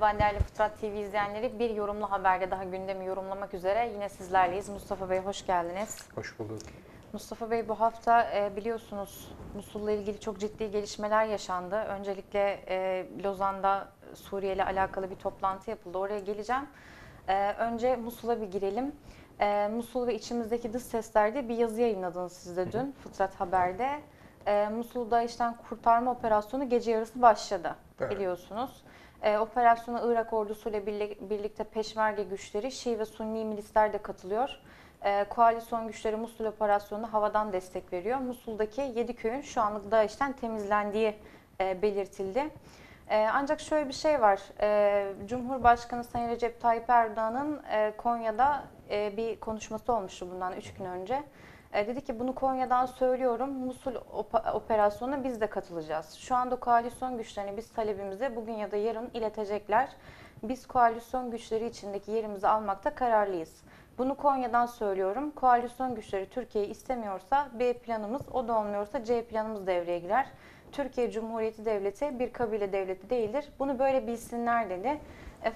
Merhaba değerli Fıtrat TV izleyenleri. Bir yorumlu haberde daha gündemi yorumlamak üzere yine sizlerleyiz. Mustafa Bey hoş geldiniz. Hoş bulduk. Mustafa Bey bu hafta biliyorsunuz Musul'la ilgili çok ciddi gelişmeler yaşandı. Öncelikle Lozan'da Suriye ile alakalı bir toplantı yapıldı. Oraya geleceğim. Önce Musul'a bir girelim. Musul ve içimizdeki dış seslerde bir yazı yayınladınız siz de dün Fıtrat Haber'de. Musul'da DAEŞ'ten kurtarma operasyonu gece yarısı başladı biliyorsunuz. Operasyona Irak ordusuyla birlikte peşmerge güçleri, Şii ve Sunni milisler de katılıyor. Koalisyon güçleri Musul operasyonuna havadan destek veriyor. Musul'daki 7 köyün şu anlık DAEŞ'ten temizlendiği belirtildi. Ancak şöyle bir şey var. Cumhurbaşkanı Sayın Recep Tayyip Erdoğan'ın Konya'da bir konuşması olmuştu bundan 3 gün önce. Dedi ki bunu Konya'dan söylüyorum, Musul operasyonuna biz de katılacağız. Şu anda koalisyon güçlerine biz talebimizi bugün ya da yarın iletecekler. Biz koalisyon güçleri içindeki yerimizi almakta kararlıyız. Bunu Konya'dan söylüyorum, koalisyon güçleri Türkiye'yi istemiyorsa B planımız, o da olmuyorsa C planımız devreye girer. Türkiye Cumhuriyeti Devleti bir kabile devleti değildir. Bunu böyle bilsinler dedi.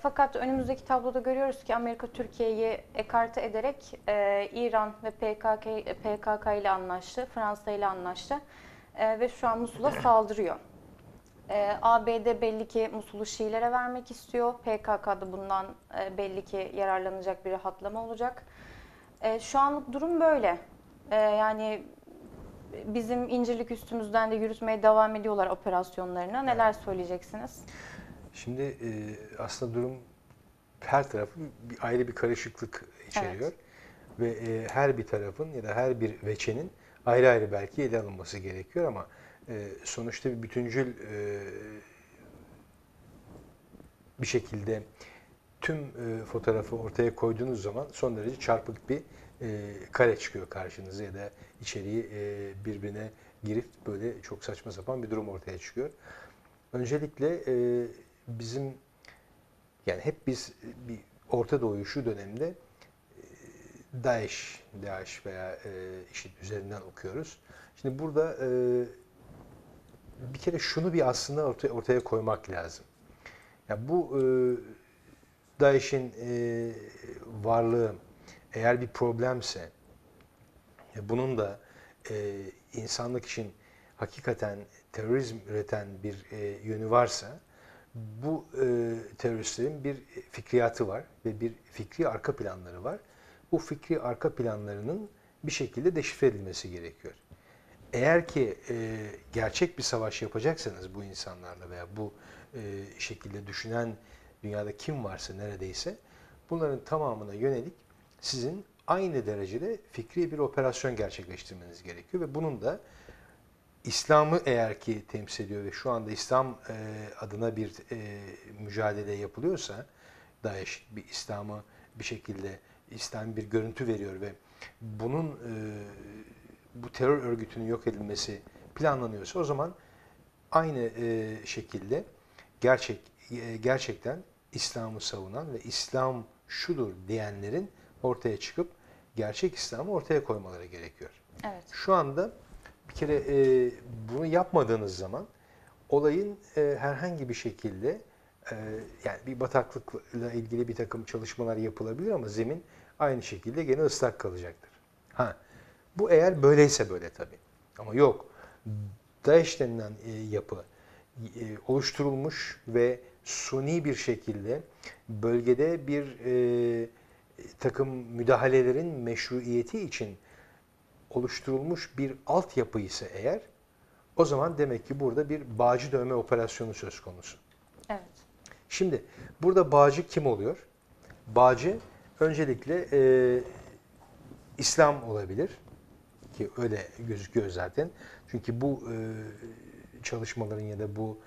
Fakat önümüzdeki tabloda görüyoruz ki Amerika Türkiye'yi ekarte ederek İran ve PKK ile anlaştı, Fransa ile anlaştı ve şu an Musul'a saldırıyor. ABD belli ki Musul'u Şiilere vermek istiyor. PKK'da bundan belli ki yararlanacak bir rahatlama olacak. Şu anlık durum böyle. Yani bizim İncirlik üstümüzden de yürütmeye devam ediyorlar operasyonlarına. Neler söyleyeceksiniz? Şimdi aslında durum her tarafı ayrı bir karışıklık içeriyor. Evet. Ve her bir tarafın ya da her bir veçenin ayrı ayrı belki ele alınması gerekiyor ama sonuçta bir bütüncül bir şekilde tüm fotoğrafı ortaya koyduğunuz zaman son derece çarpık bir kare çıkıyor karşınıza ya da içeriği birbirine girip böyle çok saçma sapan bir durum ortaya çıkıyor. Öncelikle bizim yani hep biz bir Ortadoğu'yu şu dönemde DAEŞ veya IŞİD üzerinden okuyoruz. Şimdi burada bir kere şunu bir aslında ortaya koymak lazım. Yani bu DAEŞ'in varlığı eğer bir problemse bunun da insanlık için hakikaten terörizm üreten bir yönü varsa bu teröristlerin bir fikriyatı var ve bir fikri arka planları var. Bu fikri arka planlarının bir şekilde deşifre edilmesi gerekiyor. Eğer ki gerçek bir savaş yapacaksanız bu insanlarla veya bu şekilde düşünen dünyada kim varsa neredeyse bunların tamamına yönelik sizin aynı derecede fikri bir operasyon gerçekleştirmeniz gerekiyor ve bunun da İslam'ı eğer ki temsil ediyor ve şu anda İslam adına bir mücadele yapılıyorsa DAEŞ bir İslam'ı bir şekilde İslam bir görüntü veriyor ve bunun bu terör örgütünün yok edilmesi planlanıyorsa o zaman aynı şekilde gerçekten İslam'ı savunan ve İslam şudur diyenlerin ortaya çıkıp gerçek İslam'ı ortaya koymaları gerekiyor. Evet. Şu anda bir kere bunu yapmadığınız zaman olayın herhangi bir şekilde yani bir bataklıkla ilgili bir takım çalışmalar yapılabilir ama zemin aynı şekilde gene ıslak kalacaktır. Ha, bu eğer böyleyse böyle tabii. Ama yok. DAEŞ denilen yapı oluşturulmuş ve suni bir şekilde bölgede bir takım müdahalelerin meşruiyeti için oluşturulmuş bir altyapı ise eğer, o zaman demek ki burada bir bağcı dövme operasyonu söz konusu. Evet. Şimdi burada bağcı kim oluyor? Bağcı öncelikle İslam olabilir ki öyle gözüküyor zaten. Çünkü bu çalışmaların ya da bu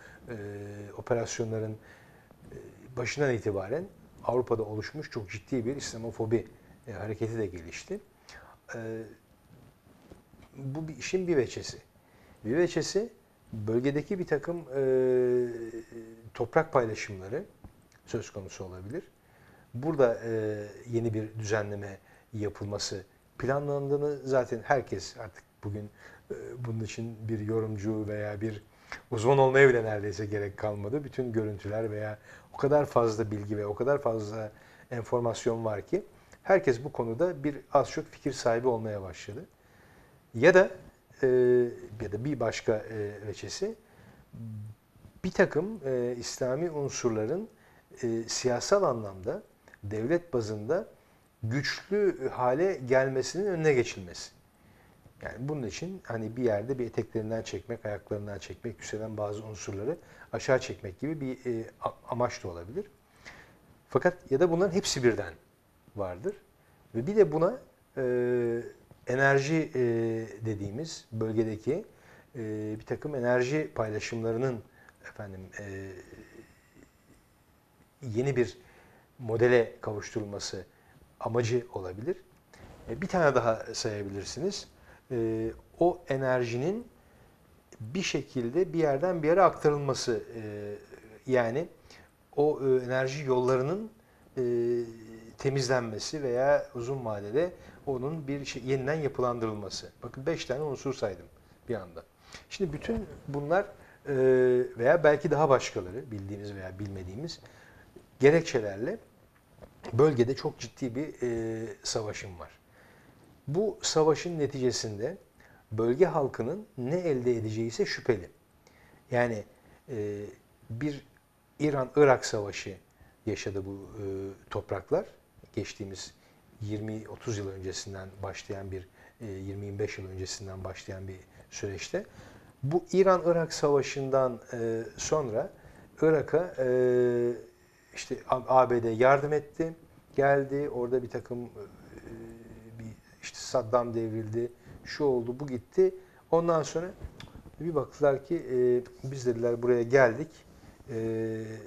operasyonların başından itibaren Avrupa'da oluşmuş çok ciddi bir İslamofobi hareketi de gelişti. Bu bir işin bir veçesi. Bir veçesi bölgedeki bir takım toprak paylaşımları söz konusu olabilir. Burada yeni bir düzenleme yapılması planlandığını zaten herkes artık bugün bunun için bir yorumcu veya bir uzman olmaya bile neredeyse gerek kalmadı. Bütün görüntüler veya o kadar fazla bilgi ve o kadar fazla enformasyon var ki herkes bu konuda bir az çok fikir sahibi olmaya başladı. Ya da bir başka veçesi, bir takım İslami unsurların siyasal anlamda devlet bazında güçlü hale gelmesinin önüne geçilmesi. Yani bunun için hani bir yerde bir eteklerinden çekmek, ayaklarından çekmek, yükselen bazı unsurları aşağı çekmek gibi bir amaç da olabilir. Fakat ya da bunların hepsi birden vardır. Ve bir de buna enerji dediğimiz bölgedeki bir takım enerji paylaşımlarının efendim yeni bir modele kavuşturulması amacı olabilir. Bir tane daha sayabilirsiniz. O enerjinin bir şekilde bir yerden bir yere aktarılması, yani o enerji yollarının temizlenmesi veya uzun vadede onun bir yeniden yapılandırılması. Bakın 5 tane unsur saydım bir anda. Şimdi bütün bunlar veya belki daha başkaları bildiğimiz veya bilmediğimiz gerekçelerle bölgede çok ciddi bir savaşım var. Bu savaşın neticesinde bölge halkının ne elde edeceği ise şüpheli. Yani bir İran-Irak savaşı yaşadı bu topraklar. Geçtiğimiz 20-30 yıl öncesinden başlayan bir, 20-25 yıl öncesinden başlayan bir süreçte. Bu İran-Irak savaşından sonra Irak'a işte ABD yardım etti, geldi, orada bir takım... İşte Saddam devrildi, şu oldu, bu gitti. Ondan sonra bir baktılar ki biz dediler buraya geldik,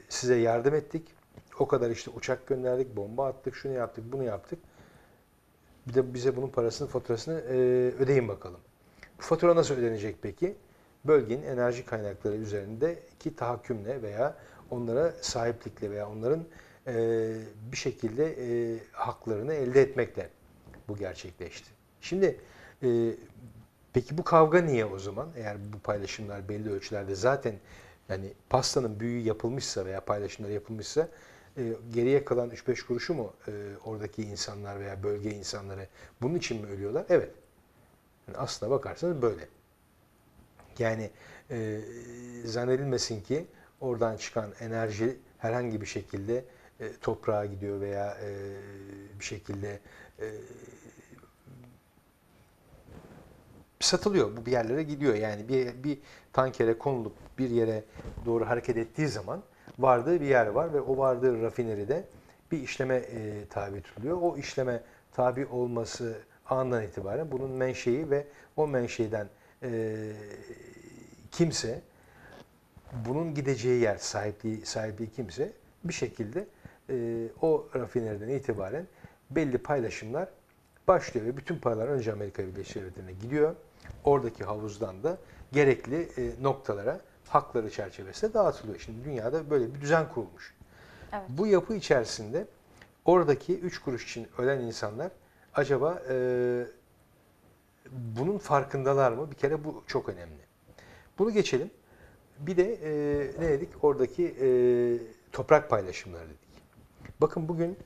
size yardım ettik. O kadar işte uçak gönderdik, bomba attık, şunu yaptık, bunu yaptık. Bir de bize bunun parasını, faturasını ödeyin bakalım. Bu fatura nasıl ödenecek peki? Bölgenin enerji kaynakları üzerindeki tahakkümle veya onlara sahiplikle veya onların bir şekilde haklarını elde etmekle. Bu gerçekleşti. Şimdi peki bu kavga niye o zaman? Eğer bu paylaşımlar belli ölçülerde zaten yani pastanın büyüğü yapılmışsa veya paylaşımlar yapılmışsa geriye kalan 3-5 kuruşu mu oradaki insanlar veya bölge insanları bunun için mi ölüyorlar? Evet. Yani aslına bakarsanız böyle. Yani zannedilmesin ki oradan çıkan enerji herhangi bir şekilde toprağa gidiyor veya bir şekilde satılıyor. Bu bir yerlere gidiyor. Yani bir tankere konulup bir yere doğru hareket ettiği zaman vardığı bir yer var ve o vardığı rafineride bir işleme tabi tutuluyor. O işleme tabi olması andan itibaren bunun menşei ve o menşeiden kimse, bunun gideceği yer, sahipliği kimse bir şekilde o rafineriden itibaren belli paylaşımlar başlıyor ve bütün paralar önce Amerika Birleşik Devletleri'ne gidiyor. Oradaki havuzdan da gerekli noktalara, hakları çerçevesinde dağıtılıyor. Şimdi dünyada böyle bir düzen kurulmuş. Evet. Bu yapı içerisinde oradaki 3 kuruş için ölen insanlar acaba bunun farkındalar mı? Bir kere bu çok önemli. Bunu geçelim. Bir de ne dedik? Oradaki toprak paylaşımları dedik. Bakın bugün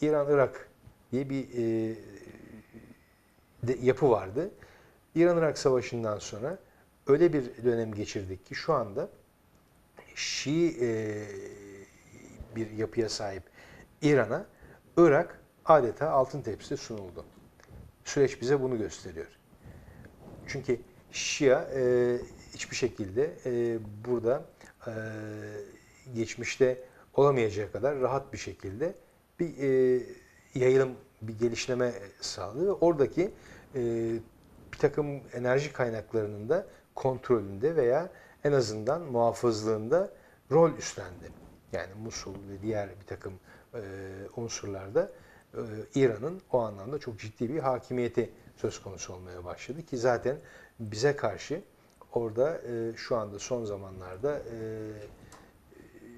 İran-Irak diye bir yapı vardı. İran-Irak savaşından sonra öyle bir dönem geçirdik ki şu anda Şii bir yapıya sahip İran'a Irak adeta altın tepside sunuldu. Süreç bize bunu gösteriyor. Çünkü Şia hiçbir şekilde burada geçmişte olamayacağı kadar rahat bir şekilde bir yayılım, bir gelişleme sağladı ve oradaki bir takım enerji kaynaklarının da kontrolünde veya en azından muhafızlığında rol üstlendi. Yani Musul ve diğer bir takım unsurlarda İran'ın o anlamda çok ciddi bir hakimiyeti söz konusu olmaya başladı ki zaten bize karşı orada şu anda son zamanlarda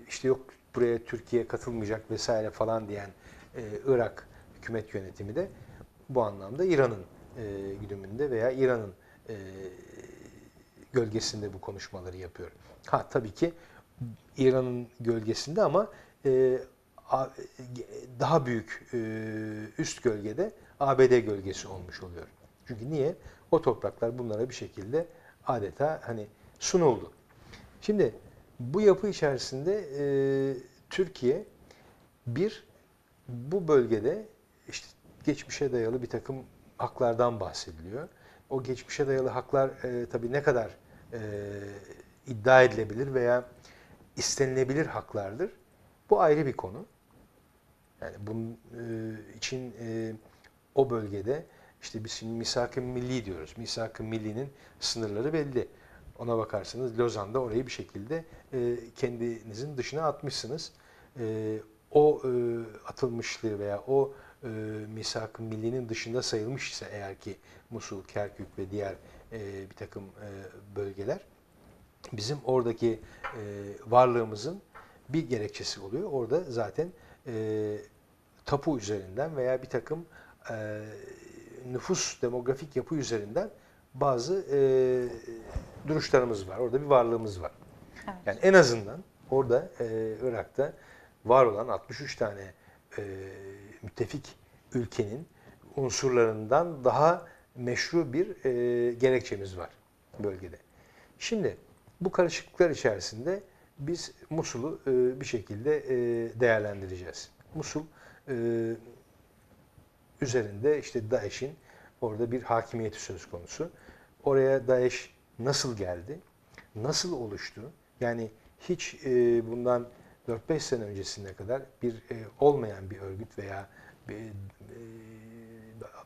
işte yok buraya Türkiye katılmayacak vesaire falan diyen Irak hükümet yönetimi de bu anlamda İran'ın güdümünde veya İran'ın gölgesinde bu konuşmaları yapıyor. Ha tabii ki İran'ın gölgesinde ama daha büyük üst gölgede ABD gölgesi olmuş oluyor. Çünkü niye? O topraklar bunlara bir şekilde adeta hani sunuldu. Şimdi bu yapı içerisinde Türkiye bu bölgede işte geçmişe dayalı bir takım haklardan bahsediliyor. O geçmişe dayalı haklar tabii ne kadar iddia edilebilir veya istenilebilir haklardır. Bu ayrı bir konu. Yani bunun için o bölgede işte biz misak-ı milli diyoruz. Misak-ı millinin sınırları belli. Ona bakarsanız Lozan'da orayı bir şekilde kendinizin dışına atmışsınız. O atılmışlığı veya o misak-ı millinin dışında sayılmışsa eğer ki Musul, Kerkük ve diğer bir takım bölgeler bizim oradaki varlığımızın bir gerekçesi oluyor. Orada zaten tapu üzerinden veya bir takım nüfus, demografik yapı üzerinden bazı duruşlarımız var. Orada bir varlığımız var. Evet. Yani en azından orada Irak'ta var olan 63 tane müttefik ülkenin unsurlarından daha meşru bir gerekçemiz var bölgede. Şimdi bu karışıklıklar içerisinde biz Musul'u bir şekilde değerlendireceğiz. Musul üzerinde işte DAEŞ'in orada bir hakimiyeti söz konusu. Oraya DAEŞ nasıl geldi? Nasıl oluştu? Yani hiç bundan 4-5 sene öncesine kadar olmayan bir örgüt veya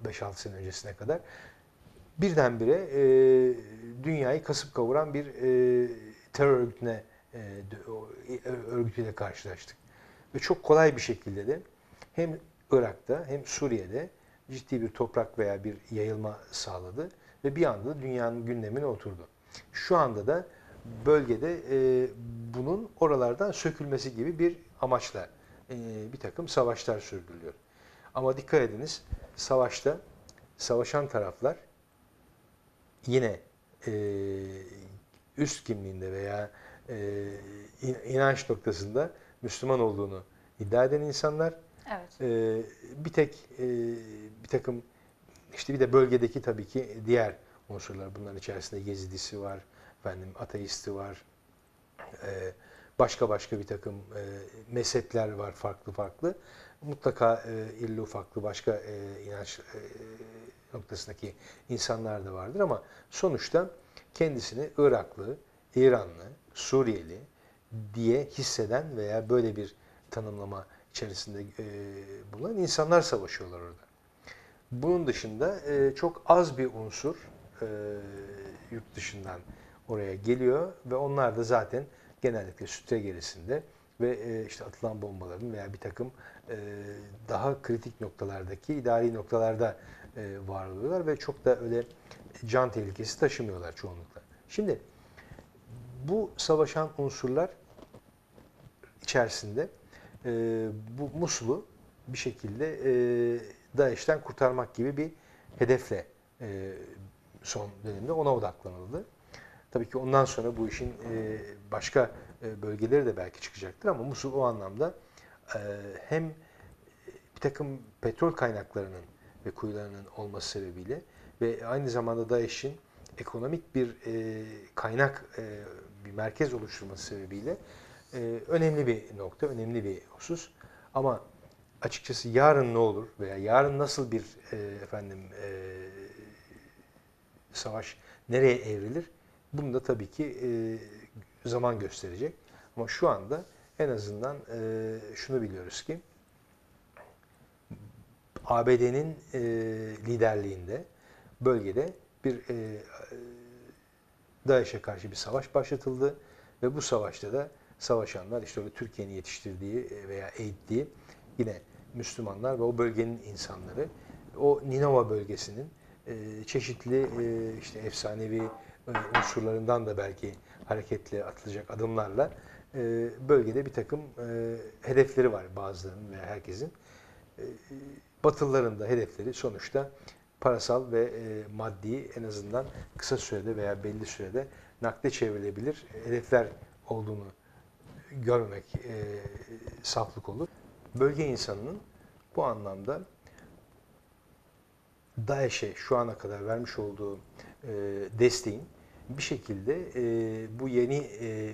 5-6 sene öncesine kadar birdenbire dünyayı kasıp kavuran bir terör örgütüne örgütüyle karşılaştık. Ve çok kolay bir şekilde de hem Irak'ta hem Suriye'de ciddi bir toprak veya bir yayılma sağladı ve bir anda dünyanın gündemine oturdu. Şu anda da bölgede bunun oralardan sökülmesi gibi bir amaçla bir takım savaşlar sürdürülüyor. Ama dikkat ediniz, savaşta savaşan taraflar yine üst kimliğinde veya inanç noktasında Müslüman olduğunu iddia eden insanlar. Evet. Bir takım işte bir de bölgedeki tabii ki diğer unsurlar, bunların içerisinde Yezidisi var, ateisti var, başka bir takım mezhepler var farklı. Mutlaka illi ufaklı başka inanç noktasındaki insanlar da vardır ama sonuçta kendisini Iraklı, İranlı, Suriyeli diye hisseden veya böyle bir tanımlama içerisinde bulunan insanlar savaşıyorlar orada. Bunun dışında çok az bir unsur yurt dışından oraya geliyor ve onlar da zaten genellikle sütre gerisinde ve işte atılan bombaların veya bir takım daha kritik noktalardaki idari noktalarda var oluyorlar ve çok da öyle can tehlikesi taşımıyorlar çoğunlukla. Şimdi bu savaşan unsurlar içerisinde bu Musul'u bir şekilde DAEŞ'ten kurtarmak gibi bir hedefle son dönemde ona odaklanıldı. Tabii ki ondan sonra bu işin başka bölgeleri de belki çıkacaktır ama Musul o anlamda hem bir takım petrol kaynaklarının ve kuyularının olması sebebiyle ve aynı zamanda DAEŞ'in ekonomik bir kaynak, bir merkez oluşturması sebebiyle önemli bir nokta, önemli bir husus. Ama açıkçası yarın ne olur veya yarın nasıl bir savaş nereye evrilir? Bunu da tabii ki zaman gösterecek. Ama şu anda en azından şunu biliyoruz ki ABD'nin liderliğinde bölgede bir DAEŞ'e karşı bir savaş başlatıldı ve bu savaşta da savaşanlar işte Türkiye'nin yetiştirdiği veya eğittiği yine Müslümanlar ve o bölgenin insanları, o Ninova bölgesinin çeşitli işte efsanevi unsurlarından da belki hareketle atılacak adımlarla bölgede bir takım hedefleri var bazılarının veya herkesin. Batılıların da hedefleri sonuçta parasal ve maddi en azından kısa sürede veya belli sürede nakde çevrilebilir hedefler olduğunu görmek saflık olur. Bölge insanının bu anlamda DAEŞ'e şu ana kadar vermiş olduğu desteğin bir şekilde bu yeni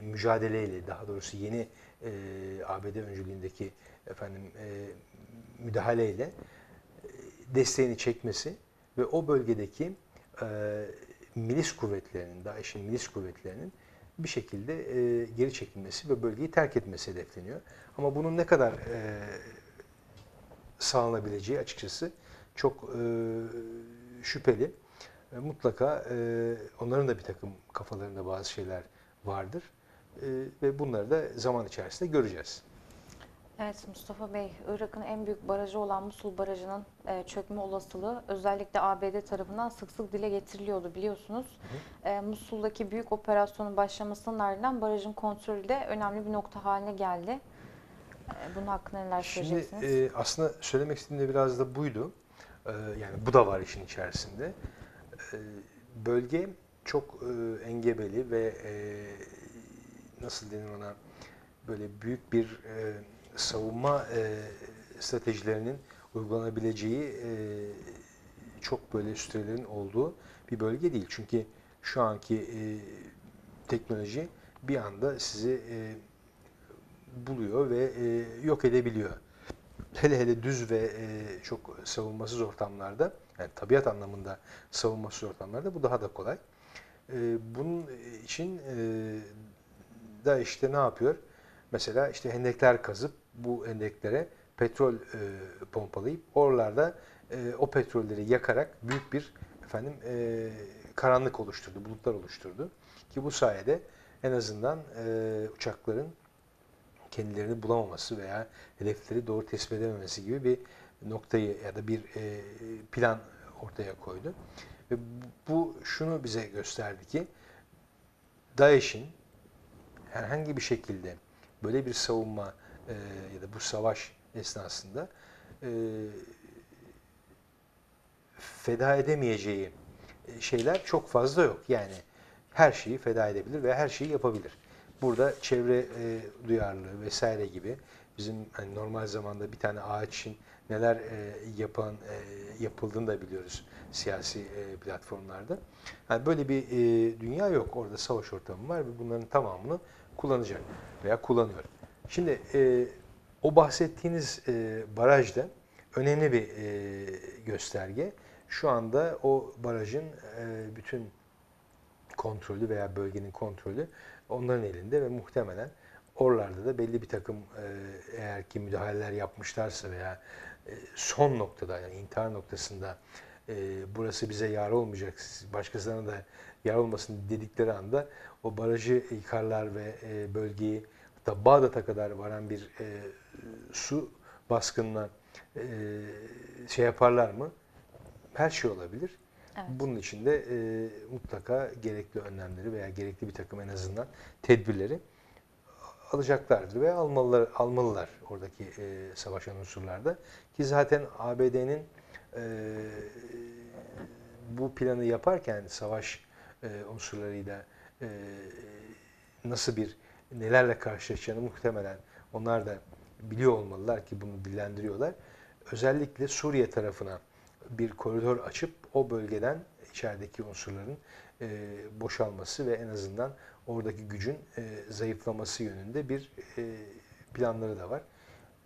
mücadeleyle, daha doğrusu yeni ABD öncülüğündeki müdahaleyle desteğini çekmesi ve o bölgedeki milis kuvvetlerinin, DAEŞ'in milis kuvvetlerinin bir şekilde geri çekilmesi ve bölgeyi terk etmesi hedefleniyor. Ama bunun ne kadar sağlanabileceği açıkçası çok şüpheli. Mutlaka onların da bir takım kafalarında bazı şeyler vardır ve bunları da zaman içerisinde göreceğiz. Evet Mustafa Bey, Irak'ın en büyük barajı olan Musul barajının çökme olasılığı özellikle ABD tarafından sık sık dile getiriliyordu biliyorsunuz. Musul'daki büyük operasyonun başlamasının ardından barajın kontrolü de önemli bir nokta haline geldi. Bunun hakkında neler söyleyeceksiniz? Şimdi aslında söylemek istediğim de biraz da buydu. Yani bu da var işin içerisinde. Bölge çok engebeli ve nasıl denir ona, böyle büyük bir savunma stratejilerinin uygulanabileceği çok böyle sürelerin olduğu bir bölge değil. Çünkü şu anki teknoloji bir anda sizi buluyor ve yok edebiliyor. Hele hele düz ve çok savunmasız ortamlarda, yani tabiat anlamında savunmasız ortamlarda bu daha da kolay. Bunun için da işte ne yapıyor? Mesela işte hendekler kazıp bu hendeklere petrol pompalayıp oralarda o petrolleri yakarak büyük bir karanlık oluşturdu, bulutlar oluşturdu. Ki bu sayede en azından uçakların kendilerini bulamaması veya hedefleri doğru tespit edememesi gibi bir noktayı ya da bir plan ortaya koydu. Ve bu şunu bize gösterdi ki DAEŞ'in herhangi bir şekilde böyle bir savunma ya da bu savaş esnasında feda edemeyeceği şeyler çok fazla yok. Yani her şeyi feda edebilir ve her şeyi yapabilir. Burada çevre duyarlılığı vesaire gibi bizim hani normal zamanda bir tane ağaçın neler yapıldığını da biliyoruz siyasi platformlarda. Yani böyle bir dünya yok. Orada savaş ortamı var ve bunların tamamını kullanacak veya kullanıyor. Şimdi o bahsettiğiniz barajda önemli bir gösterge. Şu anda o barajın bütün kontrolü veya bölgenin kontrolü onların elinde ve muhtemelen oralarda da belli bir takım eğer ki müdahaleler yapmışlarsa veya son noktada, yani intihar noktasında burası bize yar olmayacak, başkasına da yar olmasın dedikleri anda o barajı yıkarlar ve bölgeyi hatta Bağdat'a kadar varan bir su baskınına şey yaparlar mı? Her şey olabilir. Evet. Bunun için de mutlaka gerekli önlemleri veya gerekli bir takım en azından tedbirleri alacaklardır ve almalılar oradaki savaşan unsurlarda. Ki zaten ABD'nin bu planı yaparken savaş unsurlarıyla nasıl bir nelerle karşılaşacağını muhtemelen onlar da biliyor olmalılar ki bunu dillendiriyorlar. Özellikle Suriye tarafına bir koridor açıp o bölgeden içerideki unsurların boşalması ve en azından oradaki gücün zayıflaması yönünde bir planları da var.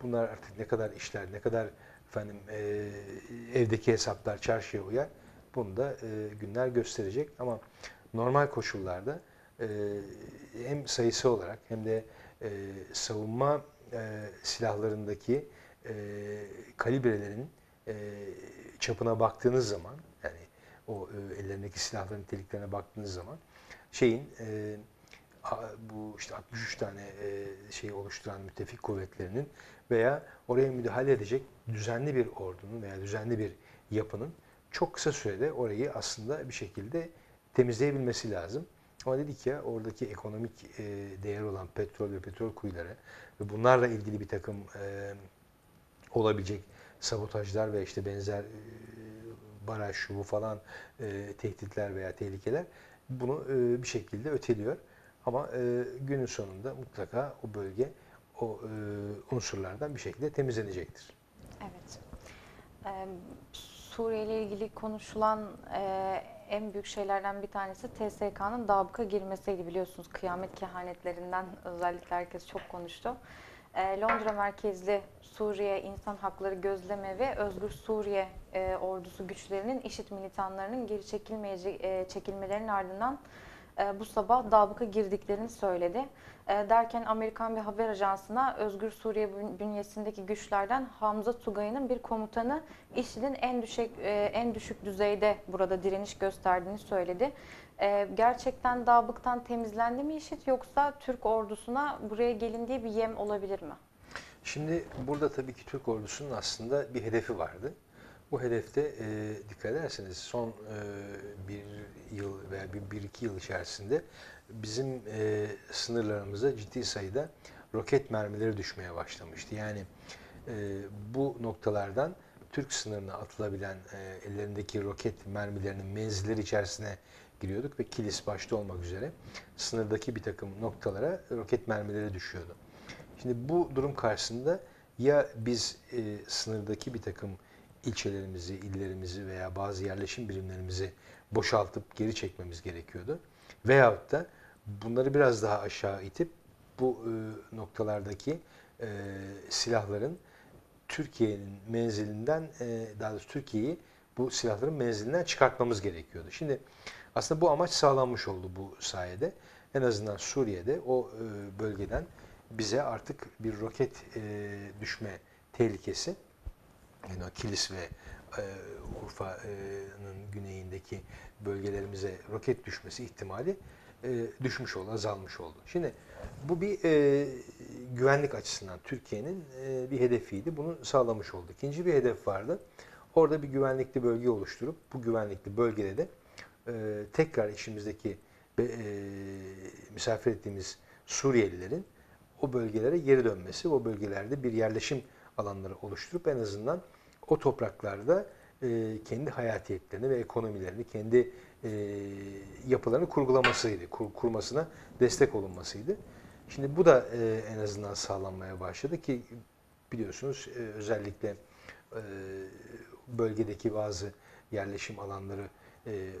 Bunlar artık ne kadar işler, ne kadar evdeki hesaplar çarşıya uyar, bunu da günler gösterecek. Ama normal koşullarda hem sayısı olarak hem de savunma silahlarındaki kalibrelerin çapına baktığınız zaman, yani o ellerindeki silahların niteliklerine baktığınız zaman şeyin bu işte 63 tane şeyi oluşturan müttefik kuvvetlerinin veya oraya müdahale edecek düzenli bir ordunun veya düzenli bir yapının çok kısa sürede orayı aslında bir şekilde temizleyebilmesi lazım. Ama dedik ya, oradaki ekonomik değer olan petrol ve petrol kuyuları ve bunlarla ilgili bir takım olabilecek sabotajlar ve işte benzer baraj, şu bu falan tehditler veya tehlikeler bunu bir şekilde öteliyor. Ama günün sonunda mutlaka o bölge o unsurlardan bir şekilde temizlenecektir. Evet. Suriye ile ilgili konuşulan en büyük şeylerden bir tanesi TSK'nın Dabık'a girmesiydi, biliyorsunuz. Kıyamet kehanetlerinden özellikle herkes çok konuştu. Londra merkezli Suriye İnsan Hakları Gözlemevi, Özgür Suriye Ordusu güçlerinin IŞİD militanlarının geri çekilmelerinin ardından bu sabah Dabık'a girdiklerini söyledi. Derken Amerikan bir haber ajansına Özgür Suriye bünyesindeki güçlerden Hamza Tugay'ın bir komutanı IŞİD'in en düşük düzeyde burada direniş gösterdiğini söyledi. Gerçekten Dabık'tan temizlendi mi IŞİD, yoksa Türk ordusuna buraya gelindiği bir yem olabilir mi? Şimdi burada tabii ki Türk ordusunun aslında bir hedefi vardı. Bu hedefte dikkat ederseniz son bir yıl veya bir iki yıl içerisinde bizim sınırlarımıza ciddi sayıda roket mermileri düşmeye başlamıştı. Yani bu noktalardan Türk sınırına atılabilen ellerindeki roket mermilerinin menzilleri içerisine giriyorduk ve Kilis başta olmak üzere sınırdaki bir takım noktalara roket mermileri düşüyordu. Şimdi bu durum karşısında ya biz sınırdaki bir takım ilçelerimizi, illerimizi veya bazı yerleşim birimlerimizi boşaltıp geri çekmemiz gerekiyordu. Veyahut da bunları biraz daha aşağı itip bu noktalardaki silahların Türkiye'nin menzilinden, daha doğrusu Türkiye'yi bu silahların menzilinden çıkartmamız gerekiyordu. Şimdi aslında bu amaç sağlanmış oldu bu sayede. En azından Suriye'de o bölgeden bize artık bir roket düşme tehlikesi, yani Kilis ve Urfa'nın güneyindeki bölgelerimize roket düşmesi ihtimali düşmüş oldu, azalmış oldu. Şimdi bu bir güvenlik açısından Türkiye'nin bir hedefiydi. Bunu sağlamış oldu. İkinci bir hedef vardı. Orada bir güvenlikli bölge oluşturup bu güvenlikli bölgede de tekrar içimizdeki misafir ettiğimiz Suriyelilerin o bölgelere geri dönmesi, o bölgelerde bir yerleşim alanları oluşturup en azından o topraklarda kendi hayatiyetlerini ve ekonomilerini, kendi yapılarını kurgulamasıydı, kurmasına destek olunmasıydı. Şimdi bu da en azından sağlanmaya başladı ki biliyorsunuz özellikle bölgedeki bazı yerleşim alanları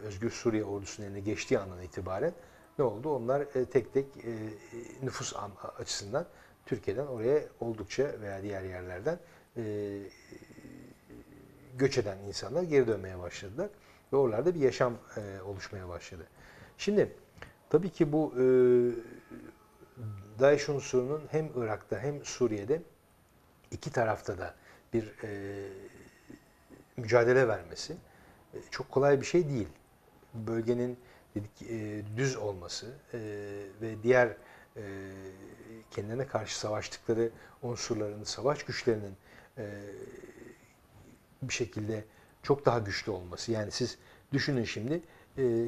Özgür Suriye ordusunun eline geçtiği andan itibaren ne oldu? Onlar tek tek nüfus açısından Türkiye'den oraya oldukça veya diğer yerlerden göç eden insanlar geri dönmeye başladılar. Ve oralarda bir yaşam oluşmaya başladı. Şimdi tabii ki bu DAEŞ unsurunun hem Irak'ta hem Suriye'de iki tarafta da bir mücadele vermesi çok kolay bir şey değil. Bölgenin dedik, düz olması ve diğer kendilerine karşı savaştıkları unsurların, savaş güçlerinin bir şekilde çok daha güçlü olması. Yani siz düşünün şimdi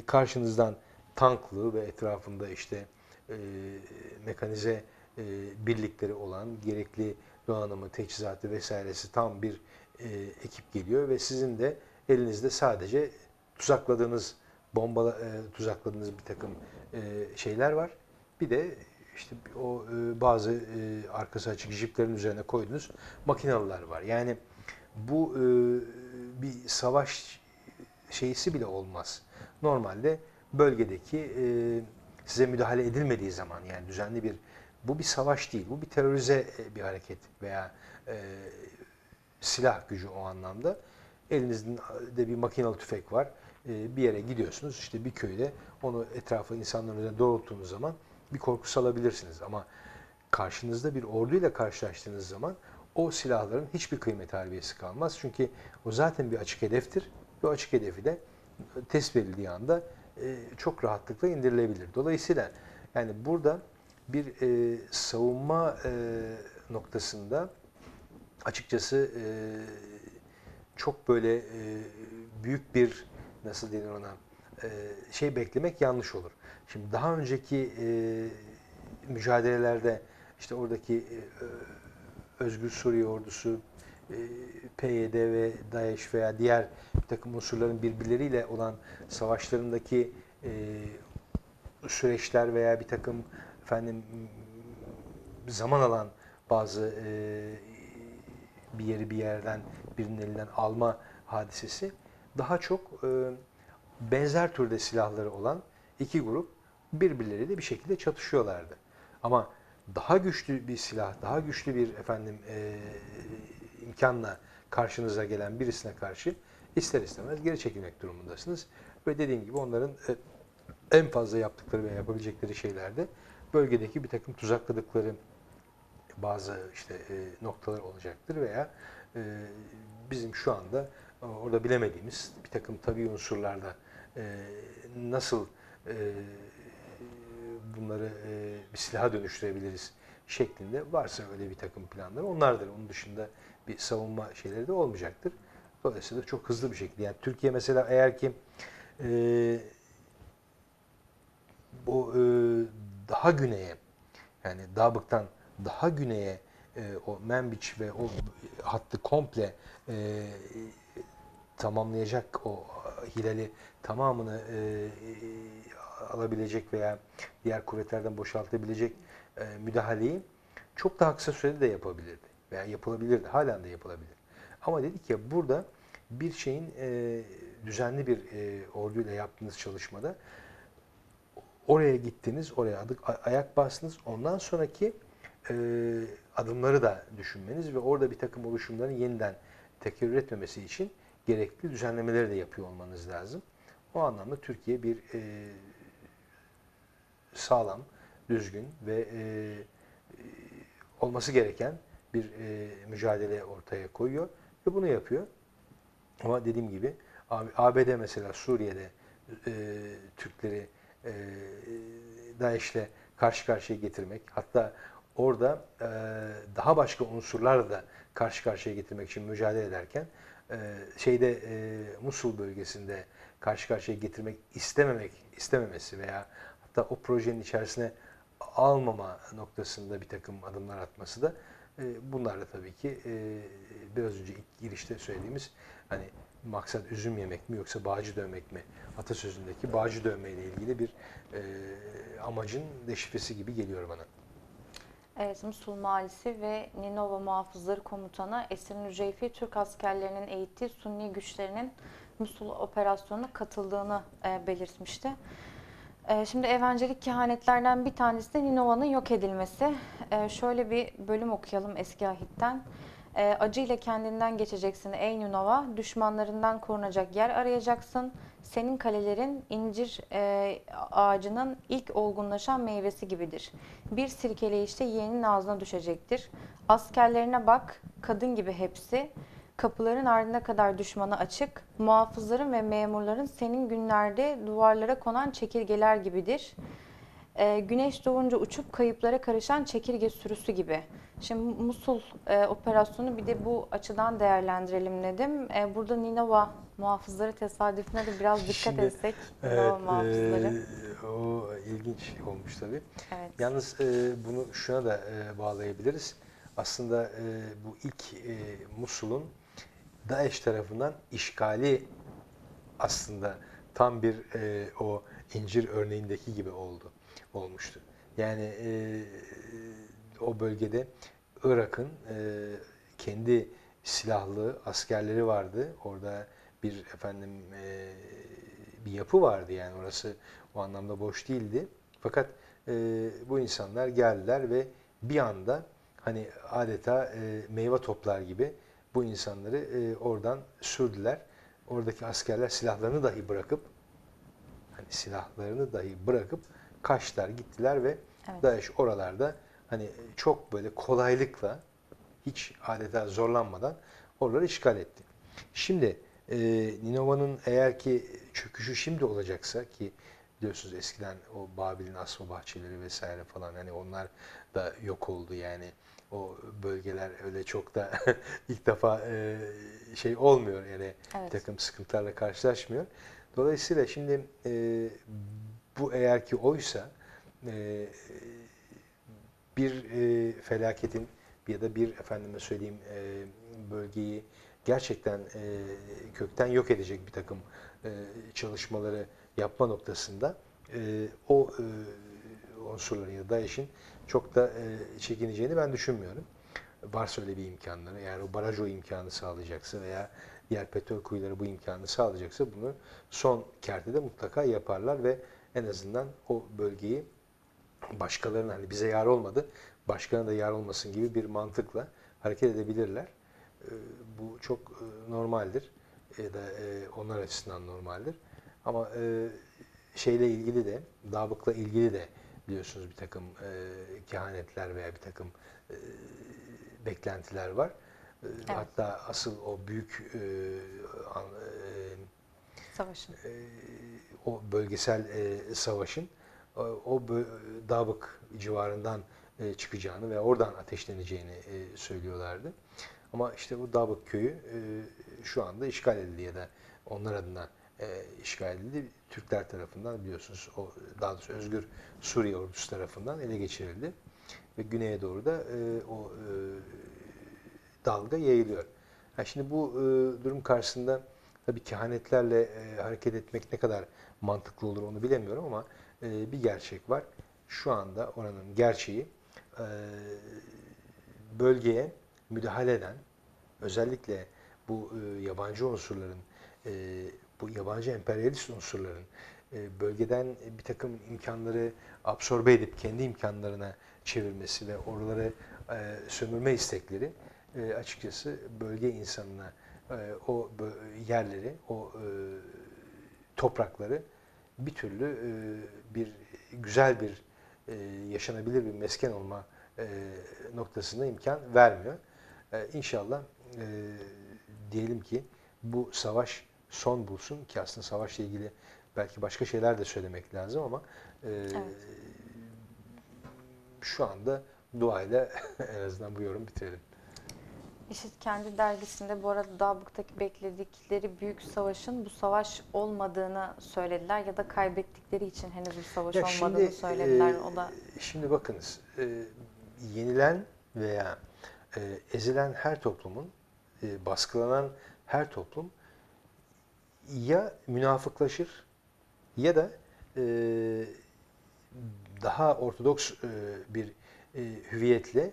karşınızdan tanklı ve etrafında işte mekanize birlikleri olan, gerekli donanımı, teçhizatı vesairesi tam bir ekip geliyor ve sizin de elinizde sadece tuzakladığınız, tuzakladığınız bir takım şeyler var. Bir de işte o bazı arkası açık jiplerin üzerine koyduğunuz makinalılar var. Yani bu bir savaş şeysi bile olmaz. Normalde bölgedeki size müdahale edilmediği zaman, yani düzenli bir, bu bir savaş değil, bu bir terörize bir hareket veya silah gücü o anlamda. Elinizde bir makinalı tüfek var, bir yere gidiyorsunuz, işte bir köyde onu etrafı insanların üzerine doğrulttuğunuz zaman bir korku salabilirsiniz ama karşınızda bir orduyla karşılaştığınız zaman o silahların hiçbir kıymet harbiyesi kalmaz. Çünkü o zaten bir açık hedeftir ve o açık hedefi de tespit edildiği anda çok rahatlıkla indirilebilir. Dolayısıyla yani burada bir savunma noktasında açıkçası çok böyle büyük bir, nasıl denir ona, şey beklemek yanlış olur. Şimdi daha önceki mücadelelerde işte oradaki Özgür Suriye Ordusu, PYD ve DAEŞ veya diğer bir takım unsurların birbirleriyle olan savaşlarındaki süreçler veya bir takım efendim zaman alan bazı bir yeri bir yerden birinin elinden alma hadisesi daha çok benzer türde silahları olan iki grup birbirleriyle bir şekilde çatışıyorlardı. Ama daha güçlü bir silah, daha güçlü bir efendim imkanla karşınıza gelen birisine karşı ister istemez geri çekilmek durumundasınız. Ve dediğim gibi onların en fazla yaptıkları veya yapabilecekleri şeylerde bölgedeki bir takım tuzakladıkları bazı işte noktalar olacaktır veya bizim şu anda orada bilemediğimiz bir takım tabii unsurlarda nasıl bunları bir silaha dönüştürebiliriz şeklinde varsa öyle bir takım planlar onlardır. Onun dışında bir savunma şeyleri de olmayacaktır. Dolayısıyla çok hızlı bir şekilde. Yani Türkiye mesela eğer ki bu daha güneye, yani Dabık'tan daha güneye o Menbiç ve o hattı komple tamamlayacak, o hilali tamamını alabilecek veya diğer kuvvetlerden boşaltabilecek müdahaleyi çok daha kısa sürede de yapabilirdi veya yapılabilirdi, halen de yapılabilir. Ama dedik ya, burada bir şeyin düzenli bir orduyla yaptığınız çalışmada oraya gittiniz, oraya ayak bastınız, ondan sonraki adımları da düşünmeniz ve orada bir takım oluşumların yeniden tekrar etmemesi için gerekli düzenlemeleri de yapıyor olmanız lazım. O anlamda Türkiye bir sağlam, düzgün ve olması gereken bir mücadele ortaya koyuyor ve bunu yapıyor. Ama dediğim gibi ABD mesela Suriye'de Türkleri DAEŞ'le karşı karşıya getirmek, hatta orada daha başka unsurlarla da karşı karşıya getirmek için mücadele ederken Musul bölgesinde karşı karşıya getirmek istememesi veya hatta o projenin içerisine almama noktasında bir takım adımlar atması da bunlar da tabii ki biraz önce ilk girişte söylediğimiz, hani maksat üzüm yemek mi yoksa bağcı dövmek mi atasözündeki bağcı dövmeyle ilgili bir amacın deşifresi gibi geliyor bana. Evet, Musul Valisi ve Ninova Muhafızları Komutanı Eserin Rüceyfi, Türk askerlerinin eğittiği Sunni güçlerinin Musul operasyonuna katıldığını belirtmişti. Şimdi evangelik kehanetlerden bir tanesi de Ninova'nın yok edilmesi. Şöyle bir bölüm okuyalım eski ahitten. Acıyla kendinden geçeceksin ey Ninova, düşmanlarından korunacak yer arayacaksın. Senin kalelerin incir ağacının ilk olgunlaşan meyvesi gibidir. Bir sirkeleyişte yeğenin ağzına düşecektir. Askerlerine bak, kadın gibi hepsi. Kapıların ardına kadar düşmana açık. Muhafızların ve memurların senin günlerde duvarlara konan çekirgeler gibidir. Güneş doğunca uçup kayıplara karışan çekirge sürüsü gibi. Şimdi Musul operasyonu bir de bu açıdan değerlendirelim dedim. Burada Ninova muhafızları tesadüfüne de biraz dikkat etsek. Ninova muhafızları. O ilginç olmuş tabii. Evet. Yalnız bunu şuna da bağlayabiliriz. Aslında bu ilk Musul'un DAEŞ tarafından işgali aslında tam bir o incir örneğindeki gibi olmuştu. Yani o bölgede Irak'ın kendi silahlı askerleri vardı. Orada bir efendim bir yapı vardı, yani orası o anlamda boş değildi. Fakat bu insanlar geldiler ve bir anda hani adeta meyve toplar gibi bu insanları oradan sürdüler. Oradaki askerler silahlarını dahi bırakıp kaçtılar, gittiler ve evet. DAEŞ oralarda hani çok böyle kolaylıkla, hiç adeta zorlanmadan oraları işgal etti. Şimdi Ninova'nın eğer ki çöküşü şimdi olacaksa, ki biliyorsunuz eskiden o Babil'in asma bahçeleri vesaire falan, hani onlar da yok oldu, yani o bölgeler öyle çok da ilk defa şey olmuyor, yani evet. Takım sıkıntılarla karşılaşmıyor. Dolayısıyla şimdi bu eğer ki oysa bir felaketin ya da bir efendime söyleyeyim bölgeyi gerçekten kökten yok edecek bir takım çalışmaları yapma noktasında o unsurların ya da DAEŞ'in çok da çekineceğini ben düşünmüyorum. Varsa öyle bir imkanları, yani o baraj o imkanı sağlayacaksa veya diğer petrol kuyuları bu imkanı sağlayacaksa bunu son kertede mutlaka yaparlar ve en azından o bölgeyi başkalarına, hani bize yar olmadı, başkalarına da yar olmasın gibi bir mantıkla hareket edebilirler. Bu çok normaldir. Onlar açısından normaldir. Ama şeyle ilgili de, Dabık'la ilgili de biliyorsunuz bir takım kehanetler veya bir takım beklentiler var. Evet. Hatta asıl o büyük savaşın, o bölgesel savaşın o Dabık civarından çıkacağını ve oradan ateşleneceğini söylüyorlardı. Ama işte bu Dabık köyü şu anda işgal edildi ya da onlar adına işgal edildi. Türkler tarafından biliyorsunuz, o daha doğrusu Özgür Suriye Ordusu tarafından ele geçirildi. Ve güneye doğru da o dalga yayılıyor. Yani şimdi bu durum karşısında tabii kehanetlerle hareket etmek ne kadar mantıklı olur onu bilemiyorum ama bir gerçek var. Şu anda oranın gerçeği bölgeye müdahale eden, özellikle bu yabancı unsurların, bu yabancı emperyalist unsurların bölgeden bir takım imkanları absorbe edip kendi imkanlarına çevirmesi ve oraları sömürme istekleri açıkçası bölge insanına o yerleri, o toprakları bir türlü bir güzel bir yaşanabilir bir mesken olma noktasında imkan vermiyor. İnşallah diyelim ki bu savaş son bulsun ki aslında savaşla ilgili belki başka şeyler de söylemek lazım ama evet, şu anda duayla en azından bu yorum bitirelim. IŞİD kendi dergisinde bu arada Dabık'taki bekledikleri büyük savaşın bu savaş olmadığını söylediler ya da kaybettikleri için henüz bu savaş olmadığını söylediler. O da... Şimdi bakınız, yenilen veya ezilen her toplumun, baskılanan her toplum ya münafıklaşır ya da daha ortodoks bir hüviyetle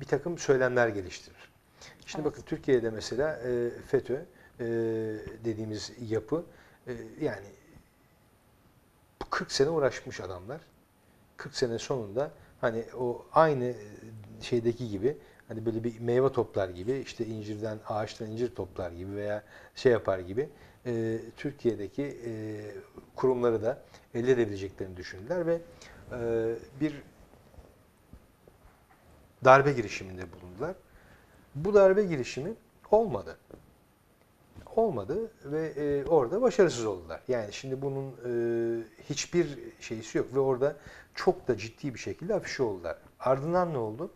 bir takım söylemler geliştirir. Şimdi evet, bakın Türkiye'de mesela FETÖ dediğimiz yapı, yani 40 sene uğraşmış adamlar. 40 sene sonunda hani o aynı şeydeki gibi, hani böyle bir meyve toplar gibi, işte incirden, ağaçtan incir toplar gibi veya şey yapar gibi Türkiye'deki kurumları da elde edebileceklerini düşündüler ve bir darbe girişiminde bulundular. Bu darbe girişimi olmadı. Olmadı ve orada başarısız oldular. Yani şimdi bunun hiçbir şeysi yok ve orada çok da ciddi bir şekilde afişe oldular. Ardından ne oldu?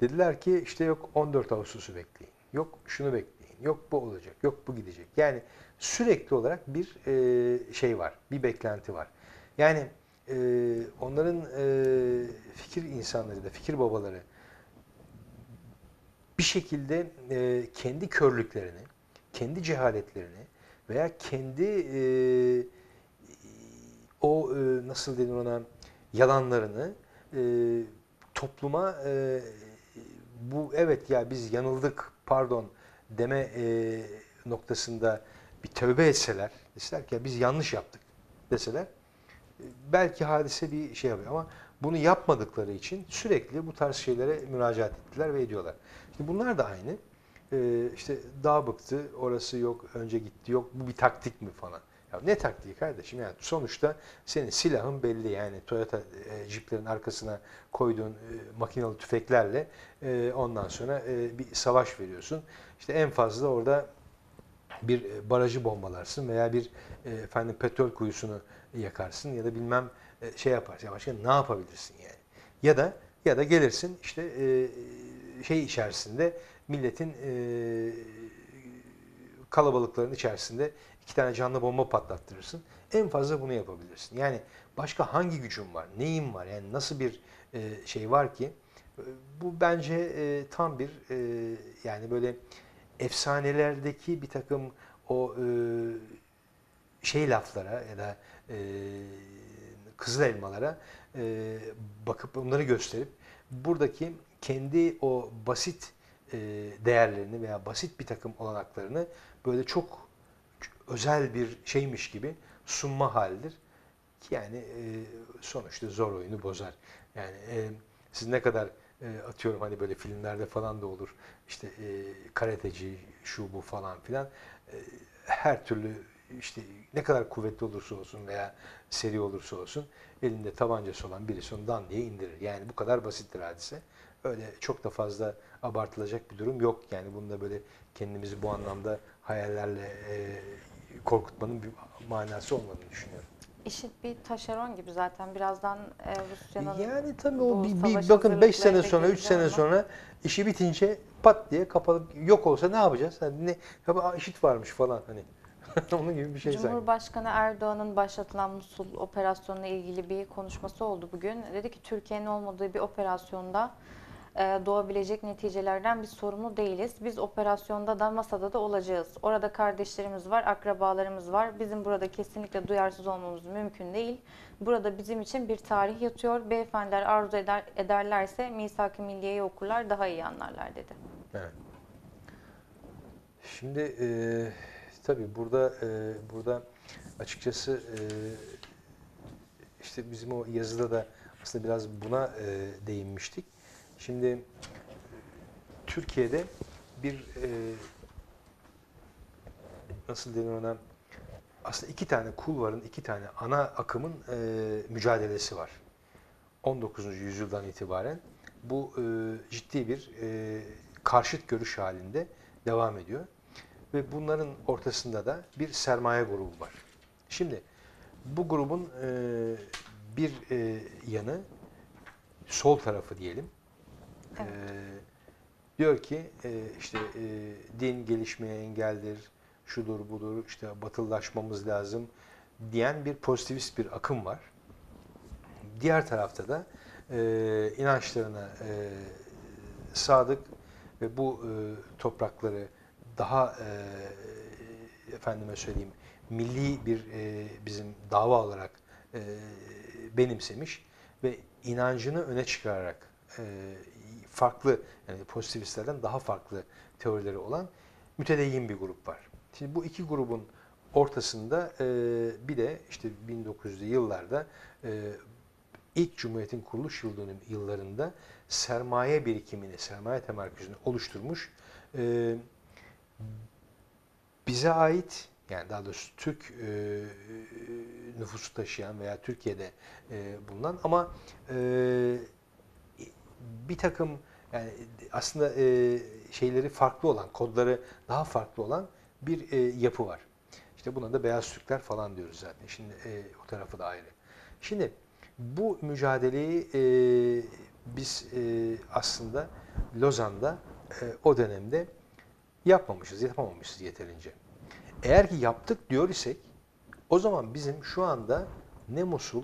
Dediler ki işte yok 14 Ağustos'u bekleyin, yok şunu bekleyin, yok bu olacak, yok bu gidecek. Yani sürekli olarak bir şey var, bir beklenti var. Yani onların fikir insanları da, fikir babaları bir şekilde kendi körlüklerini, kendi cehaletlerini veya kendi o nasıl denir ona, yalanlarını topluma bu evet ya biz yanıldık pardon deme noktasında bir tövbe etseler, deseler ki ya biz yanlış yaptık deseler belki hadise bir şey yapıyor ama bunu yapmadıkları için sürekli bu tarz şeylere müracaat ettiler ve ediyorlar. Şimdi bunlar da aynı. İşte Dabık'tı, orası yok, önce gitti, yok bu bir taktik mi falan. Ya ne taktiği kardeşim? Yani sonuçta senin silahın belli, yani Toyota jiplerin arkasına koyduğun makinalı tüfeklerle ondan sonra bir savaş veriyorsun. İşte en fazla orada bir barajı bombalarsın veya bir efendim petrol kuyusunu yakarsın ya da bilmem şey yaparsın. Ya başka ne yapabilirsin yani? Ya da gelirsin işte şey içerisinde, milletin kalabalıkların içerisinde 2 tane canlı bomba patlattırırsın. En fazla bunu yapabilirsin. Yani başka hangi gücün var? Neyin var? Yani nasıl bir şey var ki Bu bence tam bir yani böyle efsanelerdeki bir takım o şey laflara ya da kızıl elmalara bakıp onları gösterip buradaki kendi o basit değerlerini veya basit bir takım olanaklarını böyle çok özel bir şeymiş gibi sunma halidir. Yani sonuçta zor oyunu bozar. Yani siz ne kadar atıyorum hani böyle filmlerde falan da olur işte karateci şu bu falan filan her türlü işte ne kadar kuvvetli olursa olsun veya seri olursa olsun elinde tabancası olan birisi onu dan diye indirir. Yani bu kadar basittir hadise. Öyle çok da fazla abartılacak bir durum yok. Yani bunda böyle kendimizi bu anlamda hayallerle korkutmanın bir manası olmadığını düşünüyorum. IŞİD bir taşeron gibi zaten birazdan Rusya'nın... Yani tabii o bir bakın 5 sene sonra, 3 sene sonra işi bitince pat diye kapalı yok olsa ne yapacağız? Hani ne, IŞİD varmış falan hani. Onun gibi bir şey. Cumhurbaşkanı Erdoğan'ın başlatılan Musul operasyonuna ilgili bir konuşması oldu bugün. Dedi ki Türkiye'nin olmadığı bir operasyonda doğabilecek neticelerden biz sorumlu değiliz. Biz operasyonda da masada da olacağız. Orada kardeşlerimiz var, akrabalarımız var. Bizim burada kesinlikle duyarsız olmamız mümkün değil. Burada bizim için bir tarih yatıyor. Beyefendiler arzu ederlerse Misak-ı Milliye'yi okurlar, daha iyi anlarlar dedi. Evet. Şimdi tabii burada açıkçası işte bizim o yazıda da aslında biraz buna değinmiştik. Şimdi Türkiye'de bir nasıl denir ona aslında iki tane kulvarın, iki tane ana akımın mücadelesi var. 19. yüzyıldan itibaren bu ciddi bir karşıt görüş halinde devam ediyor. Ve bunların ortasında da bir sermaye grubu var. Şimdi bu grubun bir yanı sol tarafı diyelim. Evet. Diyor ki işte din gelişmeye engeldir, şudur budur, işte batılılaşmamız lazım diyen bir pozitivist bir akım var. Diğer tarafta da inançlarına sadık ve bu toprakları daha efendime söyleyeyim milli bir bizim dava olarak benimsemiş ve inancını öne çıkararak farklı yani pozitivistlerden daha farklı teorileri olan mütedeyyin bir grup var. Şimdi bu iki grubun ortasında bir de işte 1900'lü yıllarda ilk Cumhuriyet'in kuruluş yıllarında sermaye birikimini, sermaye temerküzünü oluşturmuş bize ait yani daha doğrusu Türk nüfusu taşıyan veya Türkiye'de bulunan ama bir takım yani aslında şeyleri farklı olan, kodları daha farklı olan bir yapı var. İşte buna da beyaz Türkler falan diyoruz zaten. Şimdi o tarafı da ayrı. Şimdi bu mücadeleyi biz aslında Lozan'da o dönemde yapmamışız, yapamamışız yeterince. Eğer ki yaptık diyor isek o zaman bizim şu anda ne Musul,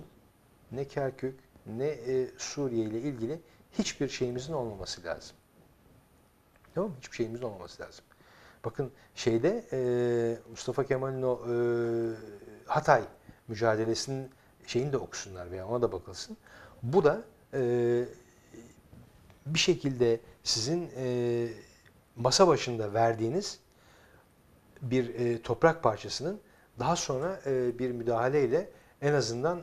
ne Kerkük, ne Suriye ile ilgili hiçbir şeyimizin olmaması lazım. Tamam mı? Hiçbir şeyimizin olmaması lazım. Bakın şeyde Mustafa Kemal'in o Hatay mücadelesinin şeyini de okusunlar veya ona da bakılsın. Bu da bir şekilde sizin masa başında verdiğiniz bir toprak parçasının daha sonra bir müdahaleyle en azından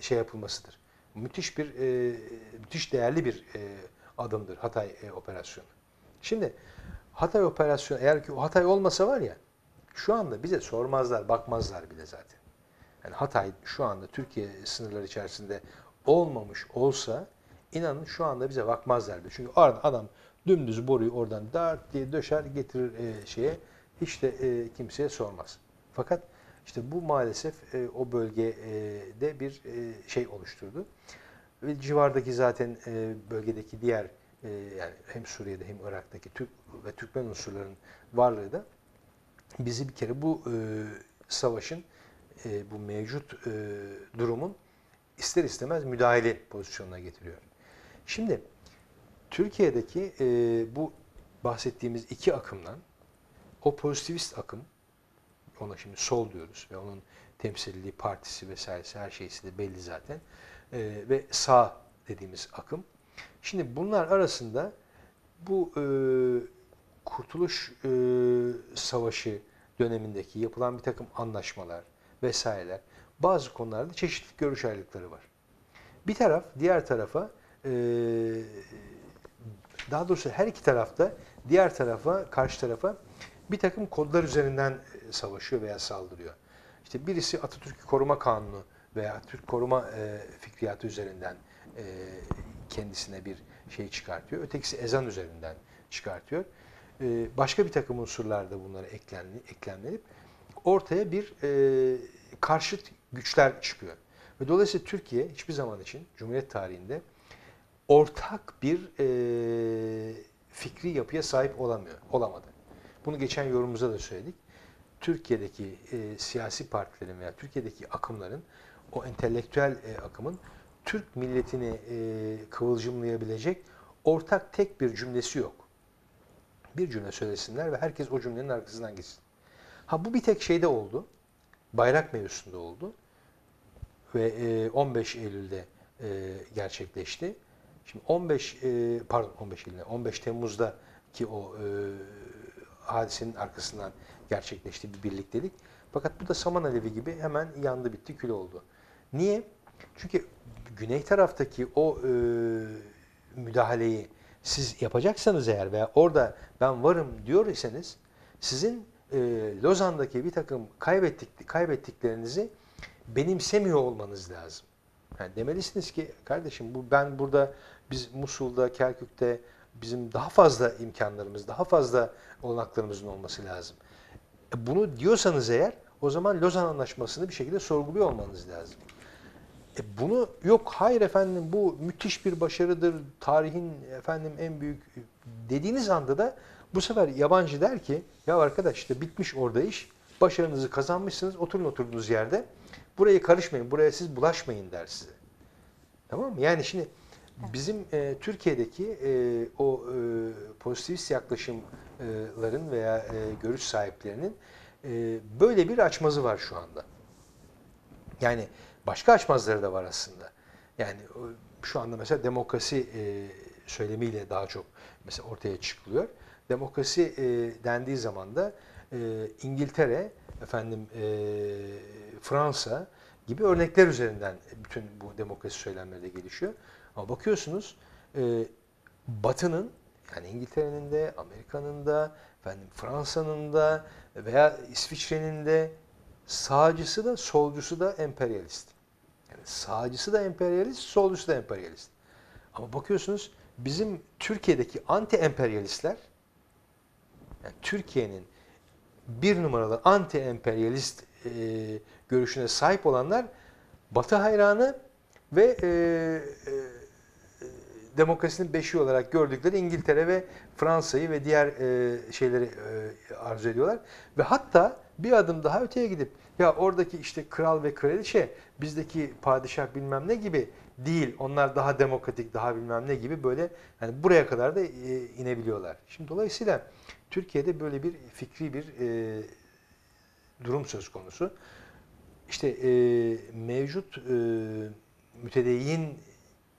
şey yapılmasıdır. Müthiş bir müthiş değerli bir adımdır Hatay operasyonu. Şimdi Hatay operasyonu eğer ki o Hatay olmasa var ya şu anda bize sormazlar, bakmazlar bile zaten. Yani Hatay şu anda Türkiye sınırları içerisinde olmamış olsa inanın şu anda bize bakmazlardı. Çünkü adam dümdüz boruyu oradan dart diye döşer getirir şeye hiç de kimseye sormaz. Fakat işte bu maalesef o bölgede bir şey oluşturdu. Ve civardaki zaten bölgedeki diğer yani hem Suriye'de hem Irak'taki Türk ve Türkmen unsurların varlığı da bizi bir kere bu savaşın, bu mevcut durumun ister istemez müdahale pozisyonuna getiriyor. Şimdi Türkiye'deki bu bahsettiğimiz iki akımdan o pozitivist akım, ona şimdi sol diyoruz ve onun temsilliği, partisi vesairesi her şeysi de belli zaten ve sağ dediğimiz akım. Şimdi bunlar arasında bu Kurtuluş Savaşı dönemindeki yapılan bir takım anlaşmalar vesaireler, bazı konularda çeşitli görüş ayrılıkları var. Bir taraf diğer tarafa, daha doğrusu her iki tarafta diğer tarafa, karşı tarafa bir takım kodlar üzerinden savaşıyor veya saldırıyor. İşte birisi Atatürk'ü koruma kanunu veya Türk koruma fikriyatı üzerinden kendisine bir şey çıkartıyor. Ötekisi ezan üzerinden çıkartıyor. Başka bir takım unsurlarda bunlara eklenlenip ortaya bir karşıt güçler çıkıyor. Ve dolayısıyla Türkiye hiçbir zaman için Cumhuriyet tarihinde ortak bir fikri yapıya sahip olamadı. Bunu geçen yorumumuzda da söyledik. Türkiye'deki siyasi partilerin veya Türkiye'deki akımların, o entelektüel akımın Türk milletini kıvılcımlayabilecek ortak tek bir cümlesi yok. Bir cümle söylesinler ve herkes o cümlenin arkasından gitsin. Ha bu bir tek şeyde oldu. Bayrak mevzusunda oldu. Ve 15 Eylül'de gerçekleşti. Şimdi 15 Temmuz'da ki o hadisenin arkasından gerçekleşti bir birliktelik. Fakat bu da saman alevi gibi hemen yandı bitti, kül oldu. Niye? Çünkü güney taraftaki o müdahaleyi siz yapacaksanız eğer veya orada ben varım diyor iseniz sizin Lozan'daki bir takım kaybettiklerinizi benimsemiyor olmanız lazım. Yani demelisiniz ki kardeşim ben burada, biz Musul'da, Kerkük'te bizim daha fazla imkanlarımız, daha fazla olanaklarımızın olması lazım. Bunu diyorsanız eğer o zaman Lozan Anlaşması'nı bir şekilde sorguluyor olmanız lazım. Bunu yok, hayır efendim bu müthiş bir başarıdır, tarihin efendim en büyük dediğiniz anda da bu sefer yabancı der ki ya arkadaş işte bitmiş orada iş, başarınızı kazanmışsınız, oturun oturduğunuz yerde, buraya karışmayın, buraya siz bulaşmayın der size. Tamam mı? Yani şimdi bizim Türkiye'deki o pozitivist yaklaşımların veya görüş sahiplerinin böyle bir açmazı var şu anda. Yani başka açmazları da var aslında. Yani şu anda mesela demokrasi söylemiyle daha çok mesela ortaya çıkılıyor. Demokrasi dendiği zaman da İngiltere, efendim Fransa gibi örnekler üzerinden bütün bu demokrasi söylemleri de gelişiyor. Ama bakıyorsunuz Batı'nın, yani İngiltere'nin de, Amerika'nın da, efendim Fransa'nın da veya İsviçre'nin de sağcısı da solcusu da emperyalist. Yani sağcısı da emperyalist, solcusu da emperyalist. Ama bakıyorsunuz bizim Türkiye'deki anti-emperyalistler, yani Türkiye'nin bir numaralı anti-emperyalist görüşüne sahip olanlar Batı hayranı ve demokrasinin beşiği olarak gördükleri İngiltere ve Fransa'yı ve diğer şeyleri arzu ediyorlar. Ve hatta bir adım daha öteye gidip ya oradaki işte kral ve kraliçe bizdeki padişah bilmem ne gibi değil, onlar daha demokratik, daha bilmem ne gibi, böyle yani buraya kadar da inebiliyorlar. Şimdi dolayısıyla Türkiye'de böyle bir fikri bir durum söz konusu. İşte mevcut mütedeyyin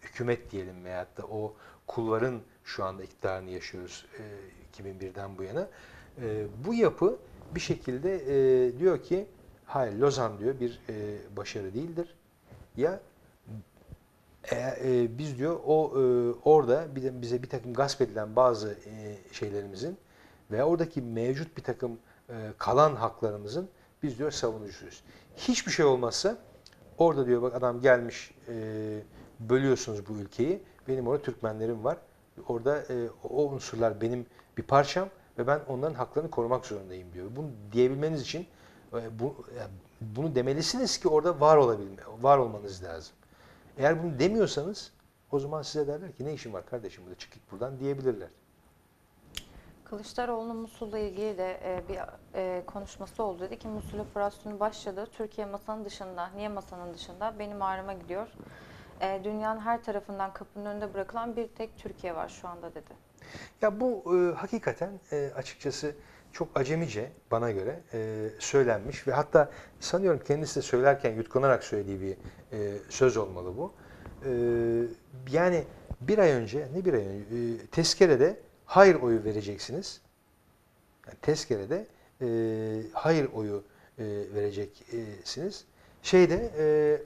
hükümet diyelim veyahut da o kulvarın şu anda iktidarını yaşıyoruz 2001'den bu yana. Bu yapı bir şekilde diyor ki hayır, Lozan diyor bir başarı değildir. Ya biz diyor o orada bize bir takım gasp edilen bazı şeylerimizin veya oradaki mevcut bir takım kalan haklarımızın biz diyor savunucuyuz. Hiçbir şey olmazsa orada diyor bak adam gelmiş, bölüyorsunuz bu ülkeyi. Benim orada Türkmenlerim var. Orada o unsurlar benim bir parçam ve ben onların haklarını korumak zorundayım diyor. Bunu diyebilmeniz için bunu demelisiniz ki orada var olmanız lazım. Eğer bunu demiyorsanız o zaman size derler ki ne işin var kardeşim burada, çık git buradan diyebilirler. Kılıçdaroğlu'nun Musul'la ilgili de bir konuşması oldu. Dedi ki Musul operasyonu başladı. Türkiye masanın dışında. Niye masanın dışında? Benim ağrıma gidiyor. dünyanın her tarafından kapının önünde bırakılan bir tek Türkiye var şu anda dedi. Ya bu hakikaten açıkçası çok acemice bana göre söylenmiş ve hatta sanıyorum kendisi de söylerken yutkunarak söylediği bir söz olmalı bu. Yani bir ay önce tezkerede hayır oyu vereceksiniz. Yani tezkerede hayır oyu vereceksiniz.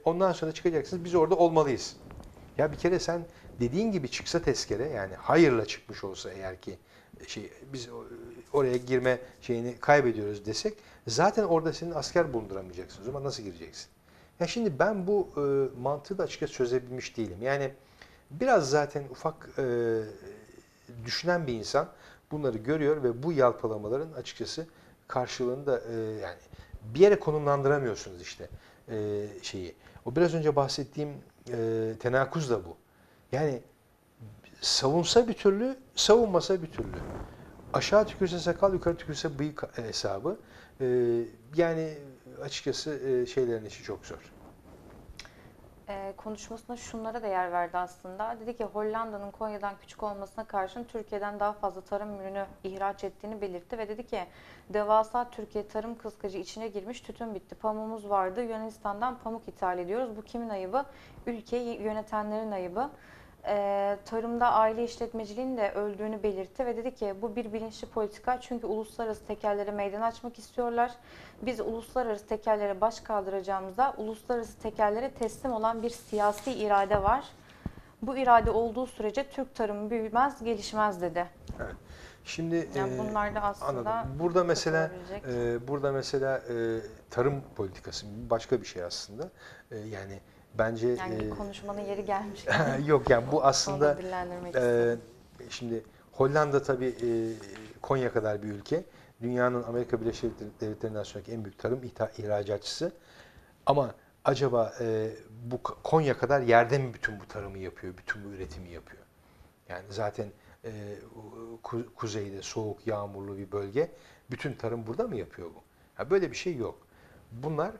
Ondan sonra çıkacaksınız, biz orada olmalıyız. Ya bir kere sen dediğin gibi çıksa tezkere, yani hayırla çıkmış olsa eğer ki biz oraya girme şeyini kaybediyoruz desek, zaten orada senin asker bulunduramayacaksın. O zaman nasıl gireceksin? Ya şimdi ben bu mantığı da açıkçası çözebilmiş değilim. Yani biraz zaten ufak düşünen bir insan bunları görüyor ve bu yalpalamaların açıkçası karşılığını da yani bir yere konumlandıramıyorsunuz işte şeyi. O biraz önce bahsettiğim tenakuz da bu. Yani savunsa bir türlü, savunmasa bir türlü. Aşağı tükürse sakal, yukarı tükürse bıyık hesabı. Yani açıkçası şeylerin işi çok zor. Konuşmasına şunlara da yer verdi aslında. Dedi ki Hollanda'nın Konya'dan küçük olmasına karşın Türkiye'den daha fazla tarım ürünü ihraç ettiğini belirtti ve dedi ki devasa Türkiye tarım kıskacı içine girmiş, tütün bitti, pamuğumuz vardı, Yunanistan'dan pamuk ithal ediyoruz. Bu kimin ayıbı? Ülkeyi yönetenlerin ayıbı. Tarımda aile işletmeciliğinin de öldüğünü belirtti ve dedi ki bu bir bilinçli politika çünkü uluslararası tekerlere meydan açmak istiyorlar. Biz uluslararası tekerlere baş kaldıracağımıza uluslararası tekerlere teslim olan bir siyasi irade var. Bu irade olduğu sürece Türk tarımı büyümez, gelişmez dedi. Evet. Şimdi yani bunlar da aslında anladım. Burada mesela tarım politikası başka bir şey aslında. Yani bence konuşmanın yeri gelmiş. Yok yani bu aslında şimdi Hollanda tabii Konya kadar bir ülke. Dünyanın Amerika Birleşik Devletleri'nden sonraki en büyük tarım ihracatçısı. Ama acaba bu Konya kadar yerde mi bütün bu tarımı yapıyor, bütün bu üretimi yapıyor? Yani zaten kuzeyde soğuk, yağmurlu bir bölge. Bütün tarım burada mı yapıyor bu? Ya böyle bir şey yok. Bunlar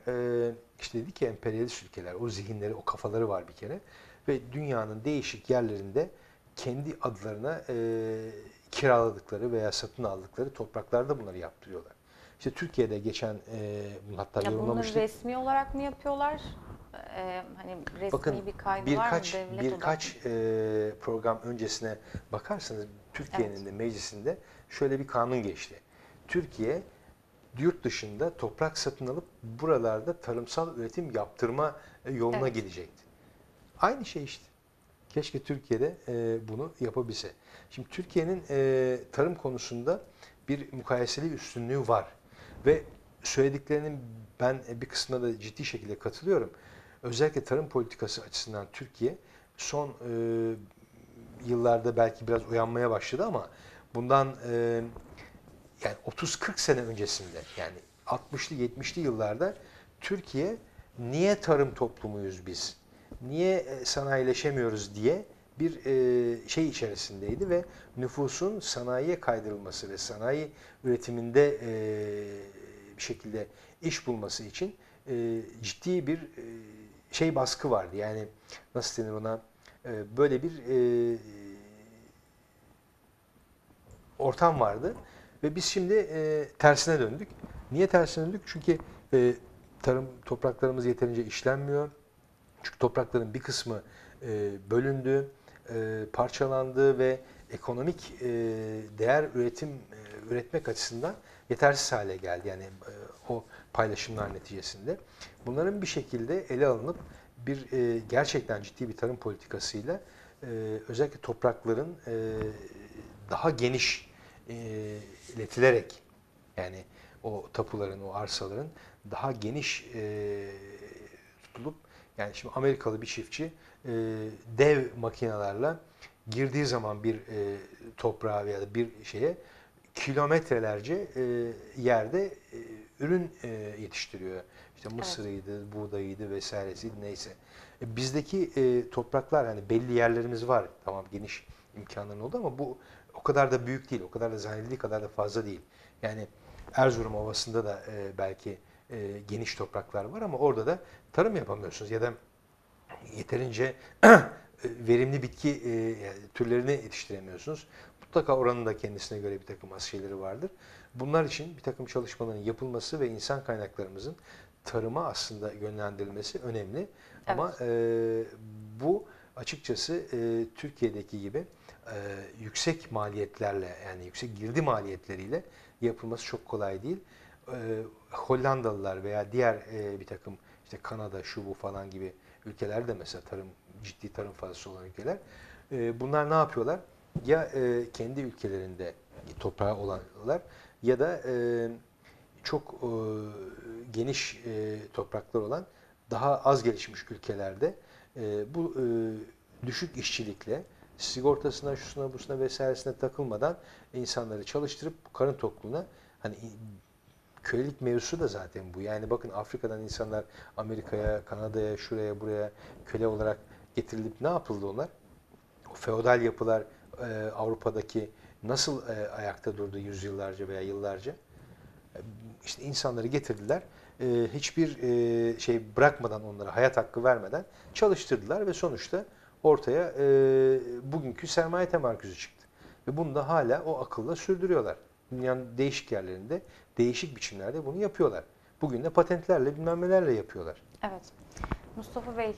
işte dedi ki emperyalist ülkeler, o zihinleri, o kafaları var bir kere ve dünyanın değişik yerlerinde kendi adlarına kiraladıkları veya satın aldıkları topraklarda bunları yaptırıyorlar. İşte Türkiye'de geçen hatta yorumlamıştık. Bunları resmi olarak mı yapıyorlar? Hani resmi bir kaydı var mı? Birkaç program öncesine bakarsanız Türkiye'nin de meclisinde şöyle bir kanun geçti. Türkiye yurt dışında toprak satın alıp buralarda tarımsal üretim yaptırma yoluna gidecekti. Aynı şey işte. Keşke Türkiye'de bunu yapabilse. Şimdi Türkiye'nin tarım konusunda bir mukayeseli üstünlüğü var. Ve söylediklerinin ben bir kısmına da ciddi şekilde katılıyorum. Özellikle tarım politikası açısından Türkiye son yıllarda belki biraz uyanmaya başladı ama bundan... Yani 30-40 sene öncesinde, yani 60'lı 70'li yıllarda Türkiye niye tarım toplumuyuz biz, niye sanayileşemiyoruz diye bir şey içerisindeydi ve nüfusun sanayiye kaydırılması ve sanayi üretiminde bir şekilde iş bulması için ciddi bir şey baskı vardı. Yani nasıl denir ona, böyle bir ortam vardı. Ve biz şimdi tersine döndük. Niye tersine döndük? Çünkü tarım topraklarımız yeterince işlenmiyor. Çünkü toprakların bir kısmı bölündü, parçalandı ve ekonomik değer üretmek açısından yetersiz hale geldi. Yani o paylaşımlar neticesinde. Bunların bir şekilde ele alınıp bir gerçekten ciddi bir tarım politikasıyla özellikle toprakların daha geniş iletilerek, yani o tapuların, o arsaların daha geniş tutulup, yani şimdi Amerikalı bir çiftçi dev makinelerle girdiği zaman bir toprağa veya da bir şeye kilometrelerce yerde ürün yetiştiriyor. İşte mısırıydı, buğdayıydı vesairesiydi neyse. Bizdeki topraklar, hani belli yerlerimiz var, tamam geniş imkanların oldu ama bu o kadar da büyük değil, o kadar da zannedildiği kadar da fazla değil. Yani Erzurum Ovası'nda da belki geniş topraklar var ama orada da tarım yapamıyorsunuz. Ya da yeterince verimli bitki türlerini yetiştiremiyorsunuz. Mutlaka oranın da kendisine göre bir takım az şeyleri vardır. Bunlar için bir takım çalışmaların yapılması ve insan kaynaklarımızın tarıma aslında yönlendirilmesi önemli. Evet. Ama bu açıkçası Türkiye'deki gibi yüksek maliyetlerle, yani yüksek girdi maliyetleriyle yapılması çok kolay değil. Hollandalılar veya diğer bir takım işte Kanada, şu bu falan gibi ülkelerde mesela ciddi tarım fazlası olan ülkeler. Bunlar ne yapıyorlar? Ya kendi ülkelerinde toprağı olanlar ya da çok geniş topraklar olan daha az gelişmiş ülkelerde bu düşük işçilikle, sigortasına, şusuna, busuna vesairesine takılmadan insanları çalıştırıp karın tokluğuna, hani kölelik mevzusu da zaten bu. Yani bakın, Afrika'dan insanlar Amerika'ya, Kanada'ya, şuraya, buraya köle olarak getirilip ne yapıldı onlar? O feodal yapılar Avrupa'daki nasıl ayakta durdu yüzyıllarca veya yıllarca? İşte insanları getirdiler. Hiçbir şey bırakmadan, onlara hayat hakkı vermeden çalıştırdılar ve sonuçta ortaya bugünkü sermaye temerküzü çıktı. Ve bunu da hala o akılla sürdürüyorlar. Dünyanın değişik yerlerinde, değişik biçimlerde bunu yapıyorlar. Bugün de patentlerle, bilmem nelerle yapıyorlar. Evet. Mustafa Bey,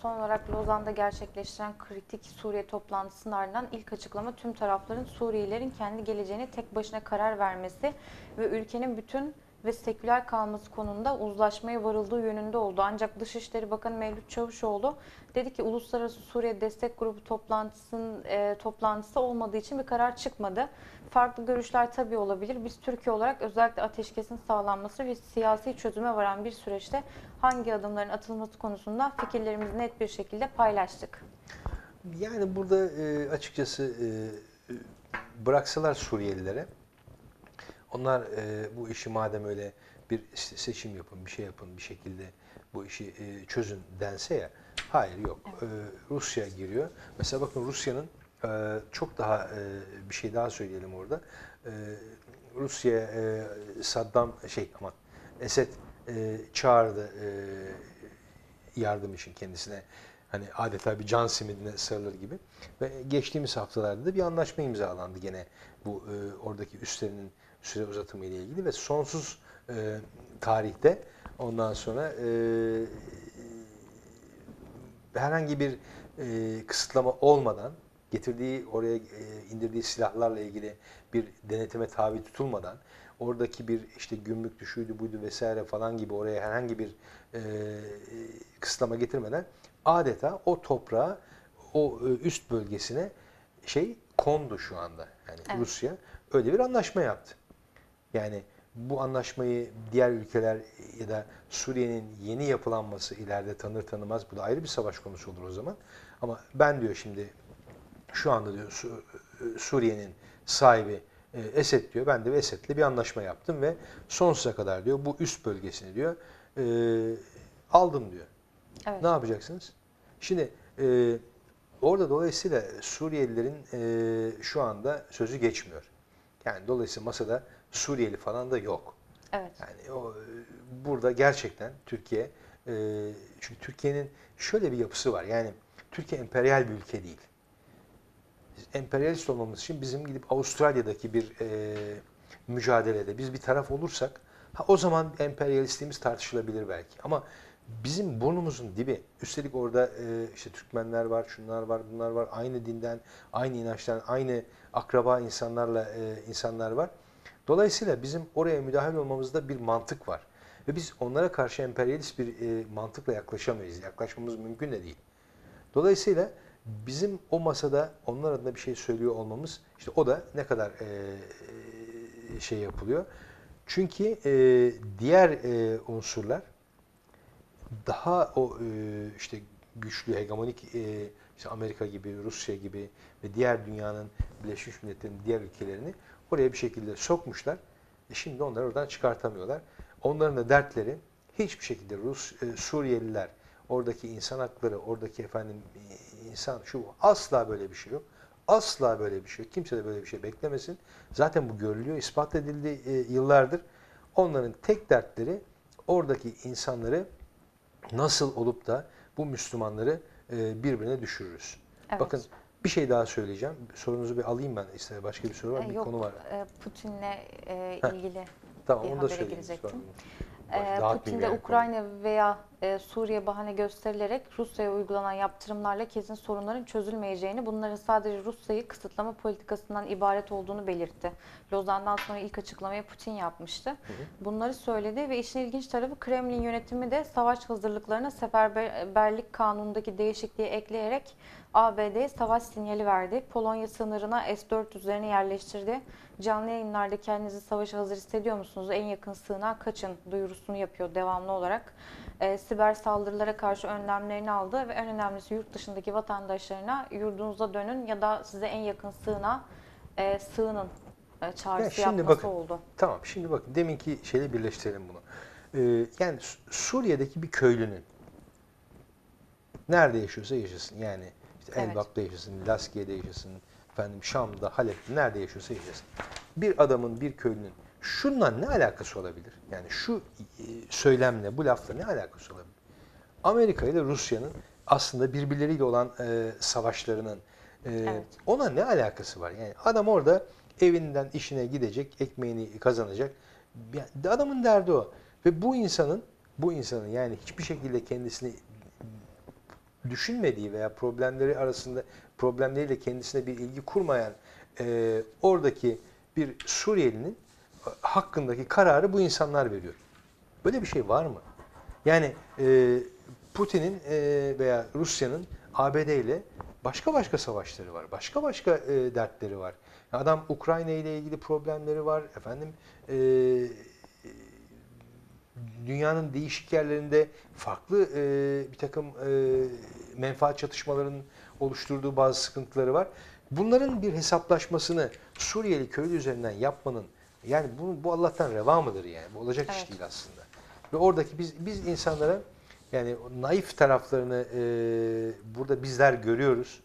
son olarak Lozan'da gerçekleştiren kritik Suriye toplantısının ardından ilk açıklama tüm tarafların Suriyelilerin kendi geleceğine tek başına karar vermesi ve ülkenin bütün ve seküler kalması konusunda uzlaşmaya varıldığı yönünde oldu. Ancak Dışişleri Bakanı Mevlüt Çavuşoğlu dedi ki Uluslararası Suriye Destek Grubu toplantısı olmadığı için bir karar çıkmadı. Farklı görüşler tabii olabilir. Biz Türkiye olarak özellikle ateşkesin sağlanması ve siyasi çözüme varan bir süreçte hangi adımların atılması konusunda fikirlerimizi net bir şekilde paylaştık. Yani burada açıkçası bıraksalar Suriyelilere, onlar bu işi madem öyle bir seçim yapın, bir şey yapın, bir şekilde bu işi çözün dense ya, hayır, yok. Evet. Rusya giriyor. Mesela bakın, Rusya'nın çok daha bir şey daha söyleyelim orada. Rusya Esed çağırdı yardım için kendisine. Hani adeta bir can simidine sarılır gibi. Ve geçtiğimiz haftalarda da bir anlaşma imzalandı gene bu oradaki üslerinin süre uzatımı ile ilgili ve sonsuz tarihte ondan sonra herhangi bir kısıtlama olmadan, getirdiği oraya indirdiği silahlarla ilgili bir denetime tabi tutulmadan, oradaki bir işte gümrük düşüydü buydu vesaire falan gibi oraya herhangi bir kısıtlama getirmeden adeta o toprağa, o üst bölgesine şey kondu şu anda. Yani evet. Rusya öyle bir anlaşma yaptı. Yani bu anlaşmayı diğer ülkeler ya da Suriye'nin yeni yapılanması ileride tanır tanımaz, bu da ayrı bir savaş konusu olur o zaman. Ama ben diyor şimdi, şu anda diyor Suriye'nin sahibi Esed diyor, ben de Esed'le bir anlaşma yaptım ve sonsuza kadar diyor bu üst bölgesini diyor aldım diyor. Evet. Ne yapacaksınız? Şimdi orada dolayısıyla Suriyelilerin şu anda sözü geçmiyor. Yani dolayısıyla masada Suriyeli falan da yok. Evet. Yani burada gerçekten Türkiye, çünkü Türkiye'nin şöyle bir yapısı var. Yani Türkiye emperyal bir ülke değil. Emperyalist olmamız için bizim gidip Avustralya'daki bir mücadelede biz bir taraf olursak, o zaman emperyalistliğimiz tartışılabilir belki. Ama bizim burnumuzun dibi, üstelik orada işte Türkmenler var, şunlar var, bunlar var, aynı dinden, aynı inançtan, aynı akraba insanlarla insanlar var. Dolayısıyla bizim oraya müdahil olmamızda bir mantık var. Ve biz onlara karşı emperyalist bir mantıkla yaklaşamayız. Yaklaşmamız mümkün de değil. Dolayısıyla bizim o masada onlar adına bir şey söylüyor olmamız, işte o da ne kadar şey yapılıyor. Çünkü diğer unsurlar daha o işte güçlü, hegemonik, işte Amerika gibi, Rusya gibi ve diğer dünyanın, Birleşmiş Milletler'in diğer ülkelerini oraya bir şekilde sokmuşlar. Şimdi onları oradan çıkartamıyorlar. Onların da dertleri hiçbir şekilde Suriyeliler, oradaki insan hakları, oradaki insan şu, asla böyle bir şey yok. Asla böyle bir şey yok. Kimse de böyle bir şey beklemesin. Zaten bu görülüyor, ispat edildi yıllardır. Onların tek dertleri oradaki insanları nasıl olup da bu Müslümanları birbirine düşürürüz. Evet. Bakın bir şey daha söyleyeceğim. Sorunuzu bir alayım ben. İşte başka bir soru var. Bir konu var. Putin'le ilgili tamam, bir habere girecektim. Putin'de Ukrayna veya Suriye bahane gösterilerek Rusya'ya uygulanan yaptırımlarla kesin sorunların çözülmeyeceğini, bunların sadece Rusya'yı kısıtlama politikasından ibaret olduğunu belirtti. Lozan'dan sonra ilk açıklamayı Putin yapmıştı. Hı hı. Bunları söyledi ve işin ilginç tarafı Kremlin yönetimi de savaş hazırlıklarına seferberlik kanunundaki değişikliği ekleyerek ABD'ye savaş sinyali verdi. Polonya sınırına S-400'lerini yerleştirdi. Canlı yayınlarda kendinizi savaşa hazır hissediyor musunuz? En yakın sığınağa kaçın duyurusunu yapıyor devamlı olarak. Siber saldırılara karşı önlemlerini aldı ve en önemlisi yurt dışındaki vatandaşlarına yurdunuza dönün ya da size en yakın sığınağa sığının çağrısı yapması bakın, oldu. Tamam şimdi bakın deminki şeyle birleştirelim bunu. Yani Suriye'deki bir köylünün nerede yaşıyorsa yaşasın yani işte Elbap'ta yaşasın, Laskiye'de yaşasın, efendim Şam'da, Halep'te nerede yaşıyorsa yaşasın. Bir adamın, bir köylünün şununla ne alakası olabilir? Yani şu söylemle, bu lafla ne alakası olabilir? Amerika ile Rusya'nın aslında birbirleriyle olan savaşlarının ona ne alakası var? Yani adam orada evinden işine gidecek, ekmeğini kazanacak. Yani adamın derdi o. Ve bu insanın yani hiçbir şekilde kendisini düşünmediği veya problemleriyle kendisine bir ilgi kurmayan oradaki bir Suriyelinin hakkındaki kararı bu insanlar veriyor. Böyle bir şey var mı? Yani Putin'in veya Rusya'nın ABD ile başka savaşları var. Başka dertleri var. Adam Ukrayna ile ilgili problemleri var. Efendim dünyanın değişik yerlerinde farklı bir takım menfaat çatışmalarının oluşturduğu bazı sıkıntıları var. Bunların bir hesaplaşmasını Suriyeli köylü üzerinden yapmanın yani bu Allah'tan reva mıdır yani? Bu olacak iş değil aslında. Ve oradaki biz insanlara yani naif taraflarını burada bizler görüyoruz.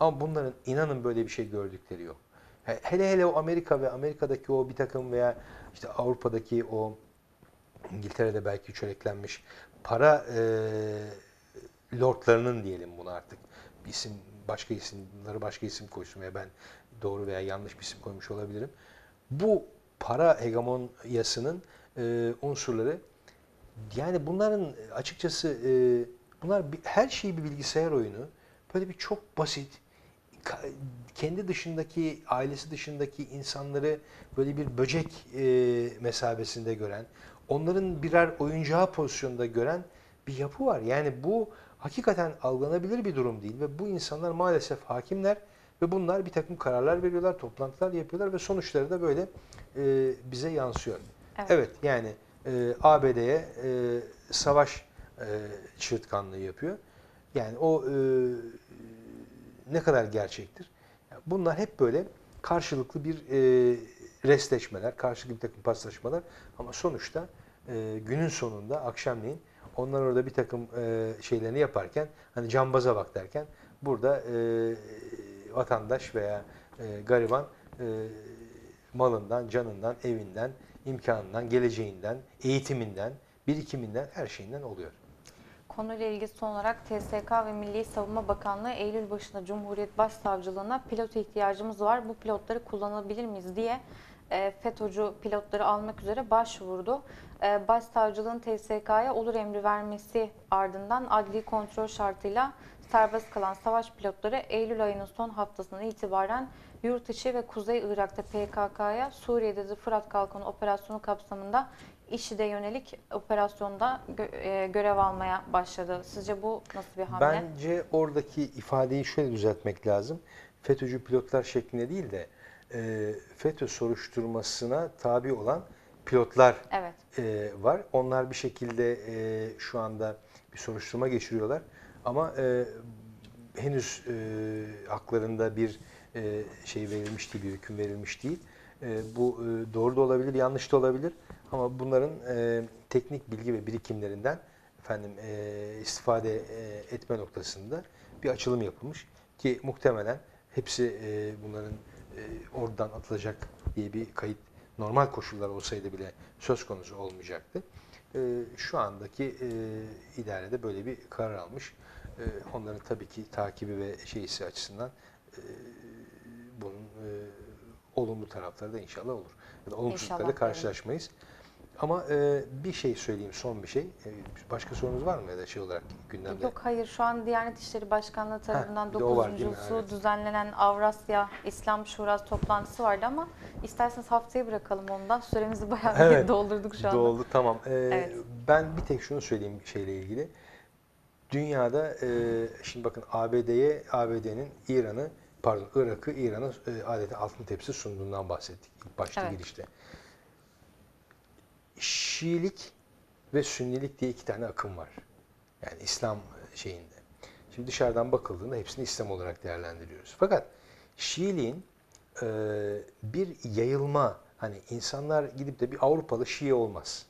Ama bunların inanın böyle bir şey gördükleri yok. Hele o Amerika ve Amerika'daki o bir takım veya işte Avrupa'daki o İngiltere'de belki çöreklenmiş para lordlarının diyelim bunu artık. Bir isim, başka isim koysun veya ben doğru veya yanlış bir isim koymuş olabilirim. Bu para hegemonyasının unsurları yani bunların açıkçası bunlar her şeyi bir bilgisayar oyunu. Böyle bir çok basit kendi dışındaki ailesi dışındaki insanları böyle bir böcek mesabesinde gören onların birer oyuncağı pozisyonda gören bir yapı var. Yani bu hakikaten algılanabilir bir durum değil ve bu insanlar maalesef hakimler. Ve bunlar bir takım kararlar veriyorlar, toplantılar yapıyorlar ve sonuçları da böyle bize yansıyor. Evet yani ABD'ye savaş çığırtkanlığı yapıyor. Yani o ne kadar gerçektir? Bunlar hep böyle karşılıklı bir restleşmeler, karşılıklı bir takım paslaşmalar. Ama sonuçta günün sonunda akşamleyin onlar orada bir takım şeylerini yaparken, hani cambaza bak derken burada... vatandaş veya gariban malından, canından, evinden, imkanından, geleceğinden, eğitiminden, birikiminden, her şeyinden oluyor. Konuyla ilgili son olarak TSK ve Milli Savunma Bakanlığı Eylül başında Cumhuriyet Başsavcılığına pilota ihtiyacımız var, bu pilotları kullanabilir miyiz diye FETÖ'cü pilotları almak üzere başvurdu. Başsavcılığın TSK'ya olur emri vermesi ardından adli kontrol şartıyla serbest kalan savaş pilotları Eylül ayının son haftasından itibaren yurt içi ve Kuzey Irak'ta PKK'ya, Suriye'de de Fırat Kalkanı operasyonu kapsamında IŞİD'e yönelik operasyonda görev almaya başladı. Sizce bu nasıl bir hamle? Bence oradaki ifadeyi şöyle düzeltmek lazım. FETÖ'cü pilotlar şeklinde değil de FETÖ soruşturmasına tabi olan pilotlar var. Onlar bir şekilde şu anda bir soruşturma geçiriyorlar. Ama henüz haklarında bir şey verilmiş değil, bir hüküm verilmiş değil. Bu doğru da olabilir, yanlış da olabilir. Ama bunların teknik bilgi ve birikimlerinden istifade etme noktasında bir açılım yapılmış. Ki muhtemelen hepsi bunların oradan atılacak diye bir kayıt normal koşullar olsaydı bile söz konusu olmayacaktı. Şu andaki idarede böyle bir karar almış. Onların tabii ki takibi ve şeysi açısından bunun olumlu tarafları da inşallah olur. Ya da olumsuzluklarla karşılaşmayız. Ama bir şey söyleyeyim, son bir şey. Başka sorunuz var mı ya da şey olarak gündemde? Yok, hayır. Şu an Diyanet İşleri Başkanlığı tarafından 9.'su evet, düzenlenen Avrasya İslam Şurası toplantısı vardı ama isterseniz haftaya bırakalım ondan. Süremizi bayağı evet, doldurduk şu anda. Doldu, tamam. Evet. Ben bir tek şunu söyleyeyim şeyle ilgili. Dünyada şimdi bakın ABD'nin Irak'ı İran'a adeta altın tepsi sunduğundan bahsettik ilk başta, evet, girişte. Şiilik ve Sünnilik diye iki tane akım var. Yani İslam şeyinde. Şimdi dışarıdan bakıldığında hepsini İslam olarak değerlendiriyoruz. Fakat Şiiliğin bir yayılma, hani insanlar gidip de bir Avrupalı Şii olmaz.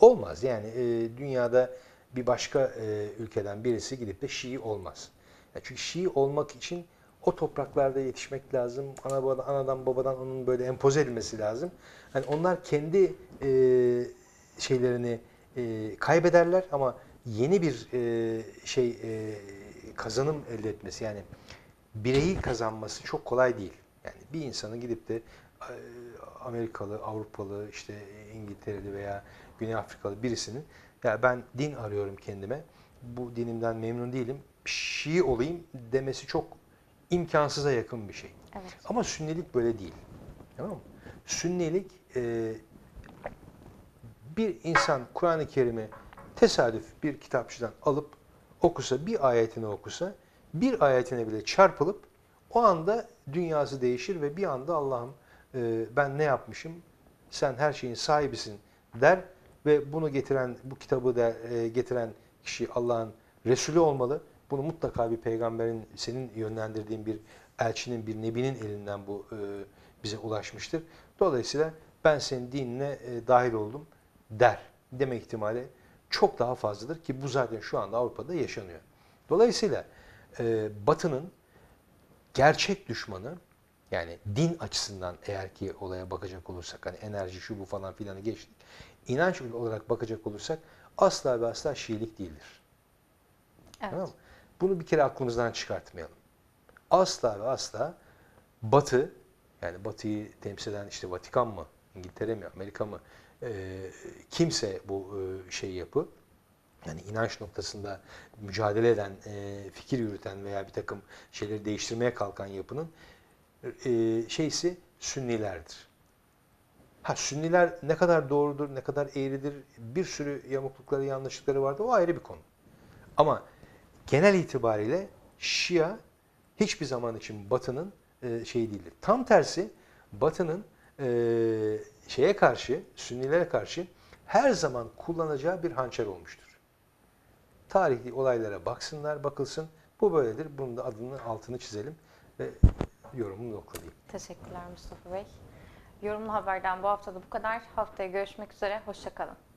Olmaz yani, dünyada bir başka ülkeden birisi gidip de Şii olmaz. Yani çünkü Şii olmak için o topraklarda yetişmek lazım. Anadan babadan onun böyle empoze edilmesi lazım. Yani onlar kendi şeylerini kaybederler ama yeni bir kazanım elde etmesi, yani bireyi kazanması çok kolay değil. Yani bir insanın gidip de Amerikalı, Avrupalı, işte İngiltereli veya Güney Afrikalı birisinin ya ben din arıyorum kendime, bu dinimden memnun değilim, Şii olayım demesi çok imkansıza yakın bir şey. Evet. Ama Sünnilik böyle değil. Tamam mı? Sünnilik bir insan Kur'an-ı Kerim'i tesadüf bir kitapçıdan alıp okusa, bir ayetini okusa, bir ayetine bile çarpılıp o anda dünyası değişir ve bir anda Allah'ım ben ne yapmışım, sen her şeyin sahibisin der ve bunu getiren, bu kitabı da getiren kişi Allah'ın Resulü olmalı. Bunu mutlaka bir peygamberin, senin yönlendirdiğin bir elçinin, bir nebinin elinden bu bize ulaşmıştır. Dolayısıyla ben senin dinine dahil oldum der deme ihtimali çok daha fazladır ki bu zaten şu anda Avrupa'da yaşanıyor. Dolayısıyla Batı'nın gerçek düşmanı, yani din açısından eğer ki olaya bakacak olursak, hani enerji şu bu falan filanı geçtik, inanç olarak bakacak olursak asla ve asla Şiilik değildir. Evet. Tamam mı? Bunu bir kere aklımızdan çıkartmayalım. Asla ve asla Batı, yani Batı'yı temsil eden işte Vatikan mı, İngiltere mi, Amerika mı, kimse bu yapı, yani inanç noktasında mücadele eden, fikir yürüten veya bir takım şeyleri değiştirmeye kalkan yapının Sünnilerdir. Ha, Sünniler ne kadar doğrudur, ne kadar eğridir, bir sürü yamuklukları, yanlışlıkları vardır, o ayrı bir konu. Ama genel itibariyle Şia hiçbir zaman için Batı'nın değildir. Tam tersi, Batı'nın Sünnilere karşı her zaman kullanacağı bir hançer olmuştur. Tarihli olaylara bakılsın, bu böyledir, bunun da adının altını çizelim ve yorumumu noktalayayım. Teşekkürler Mustafa Bey. Yorumlu Haber'den bu hafta da bu kadar. Haftaya görüşmek üzere, hoşça kalın.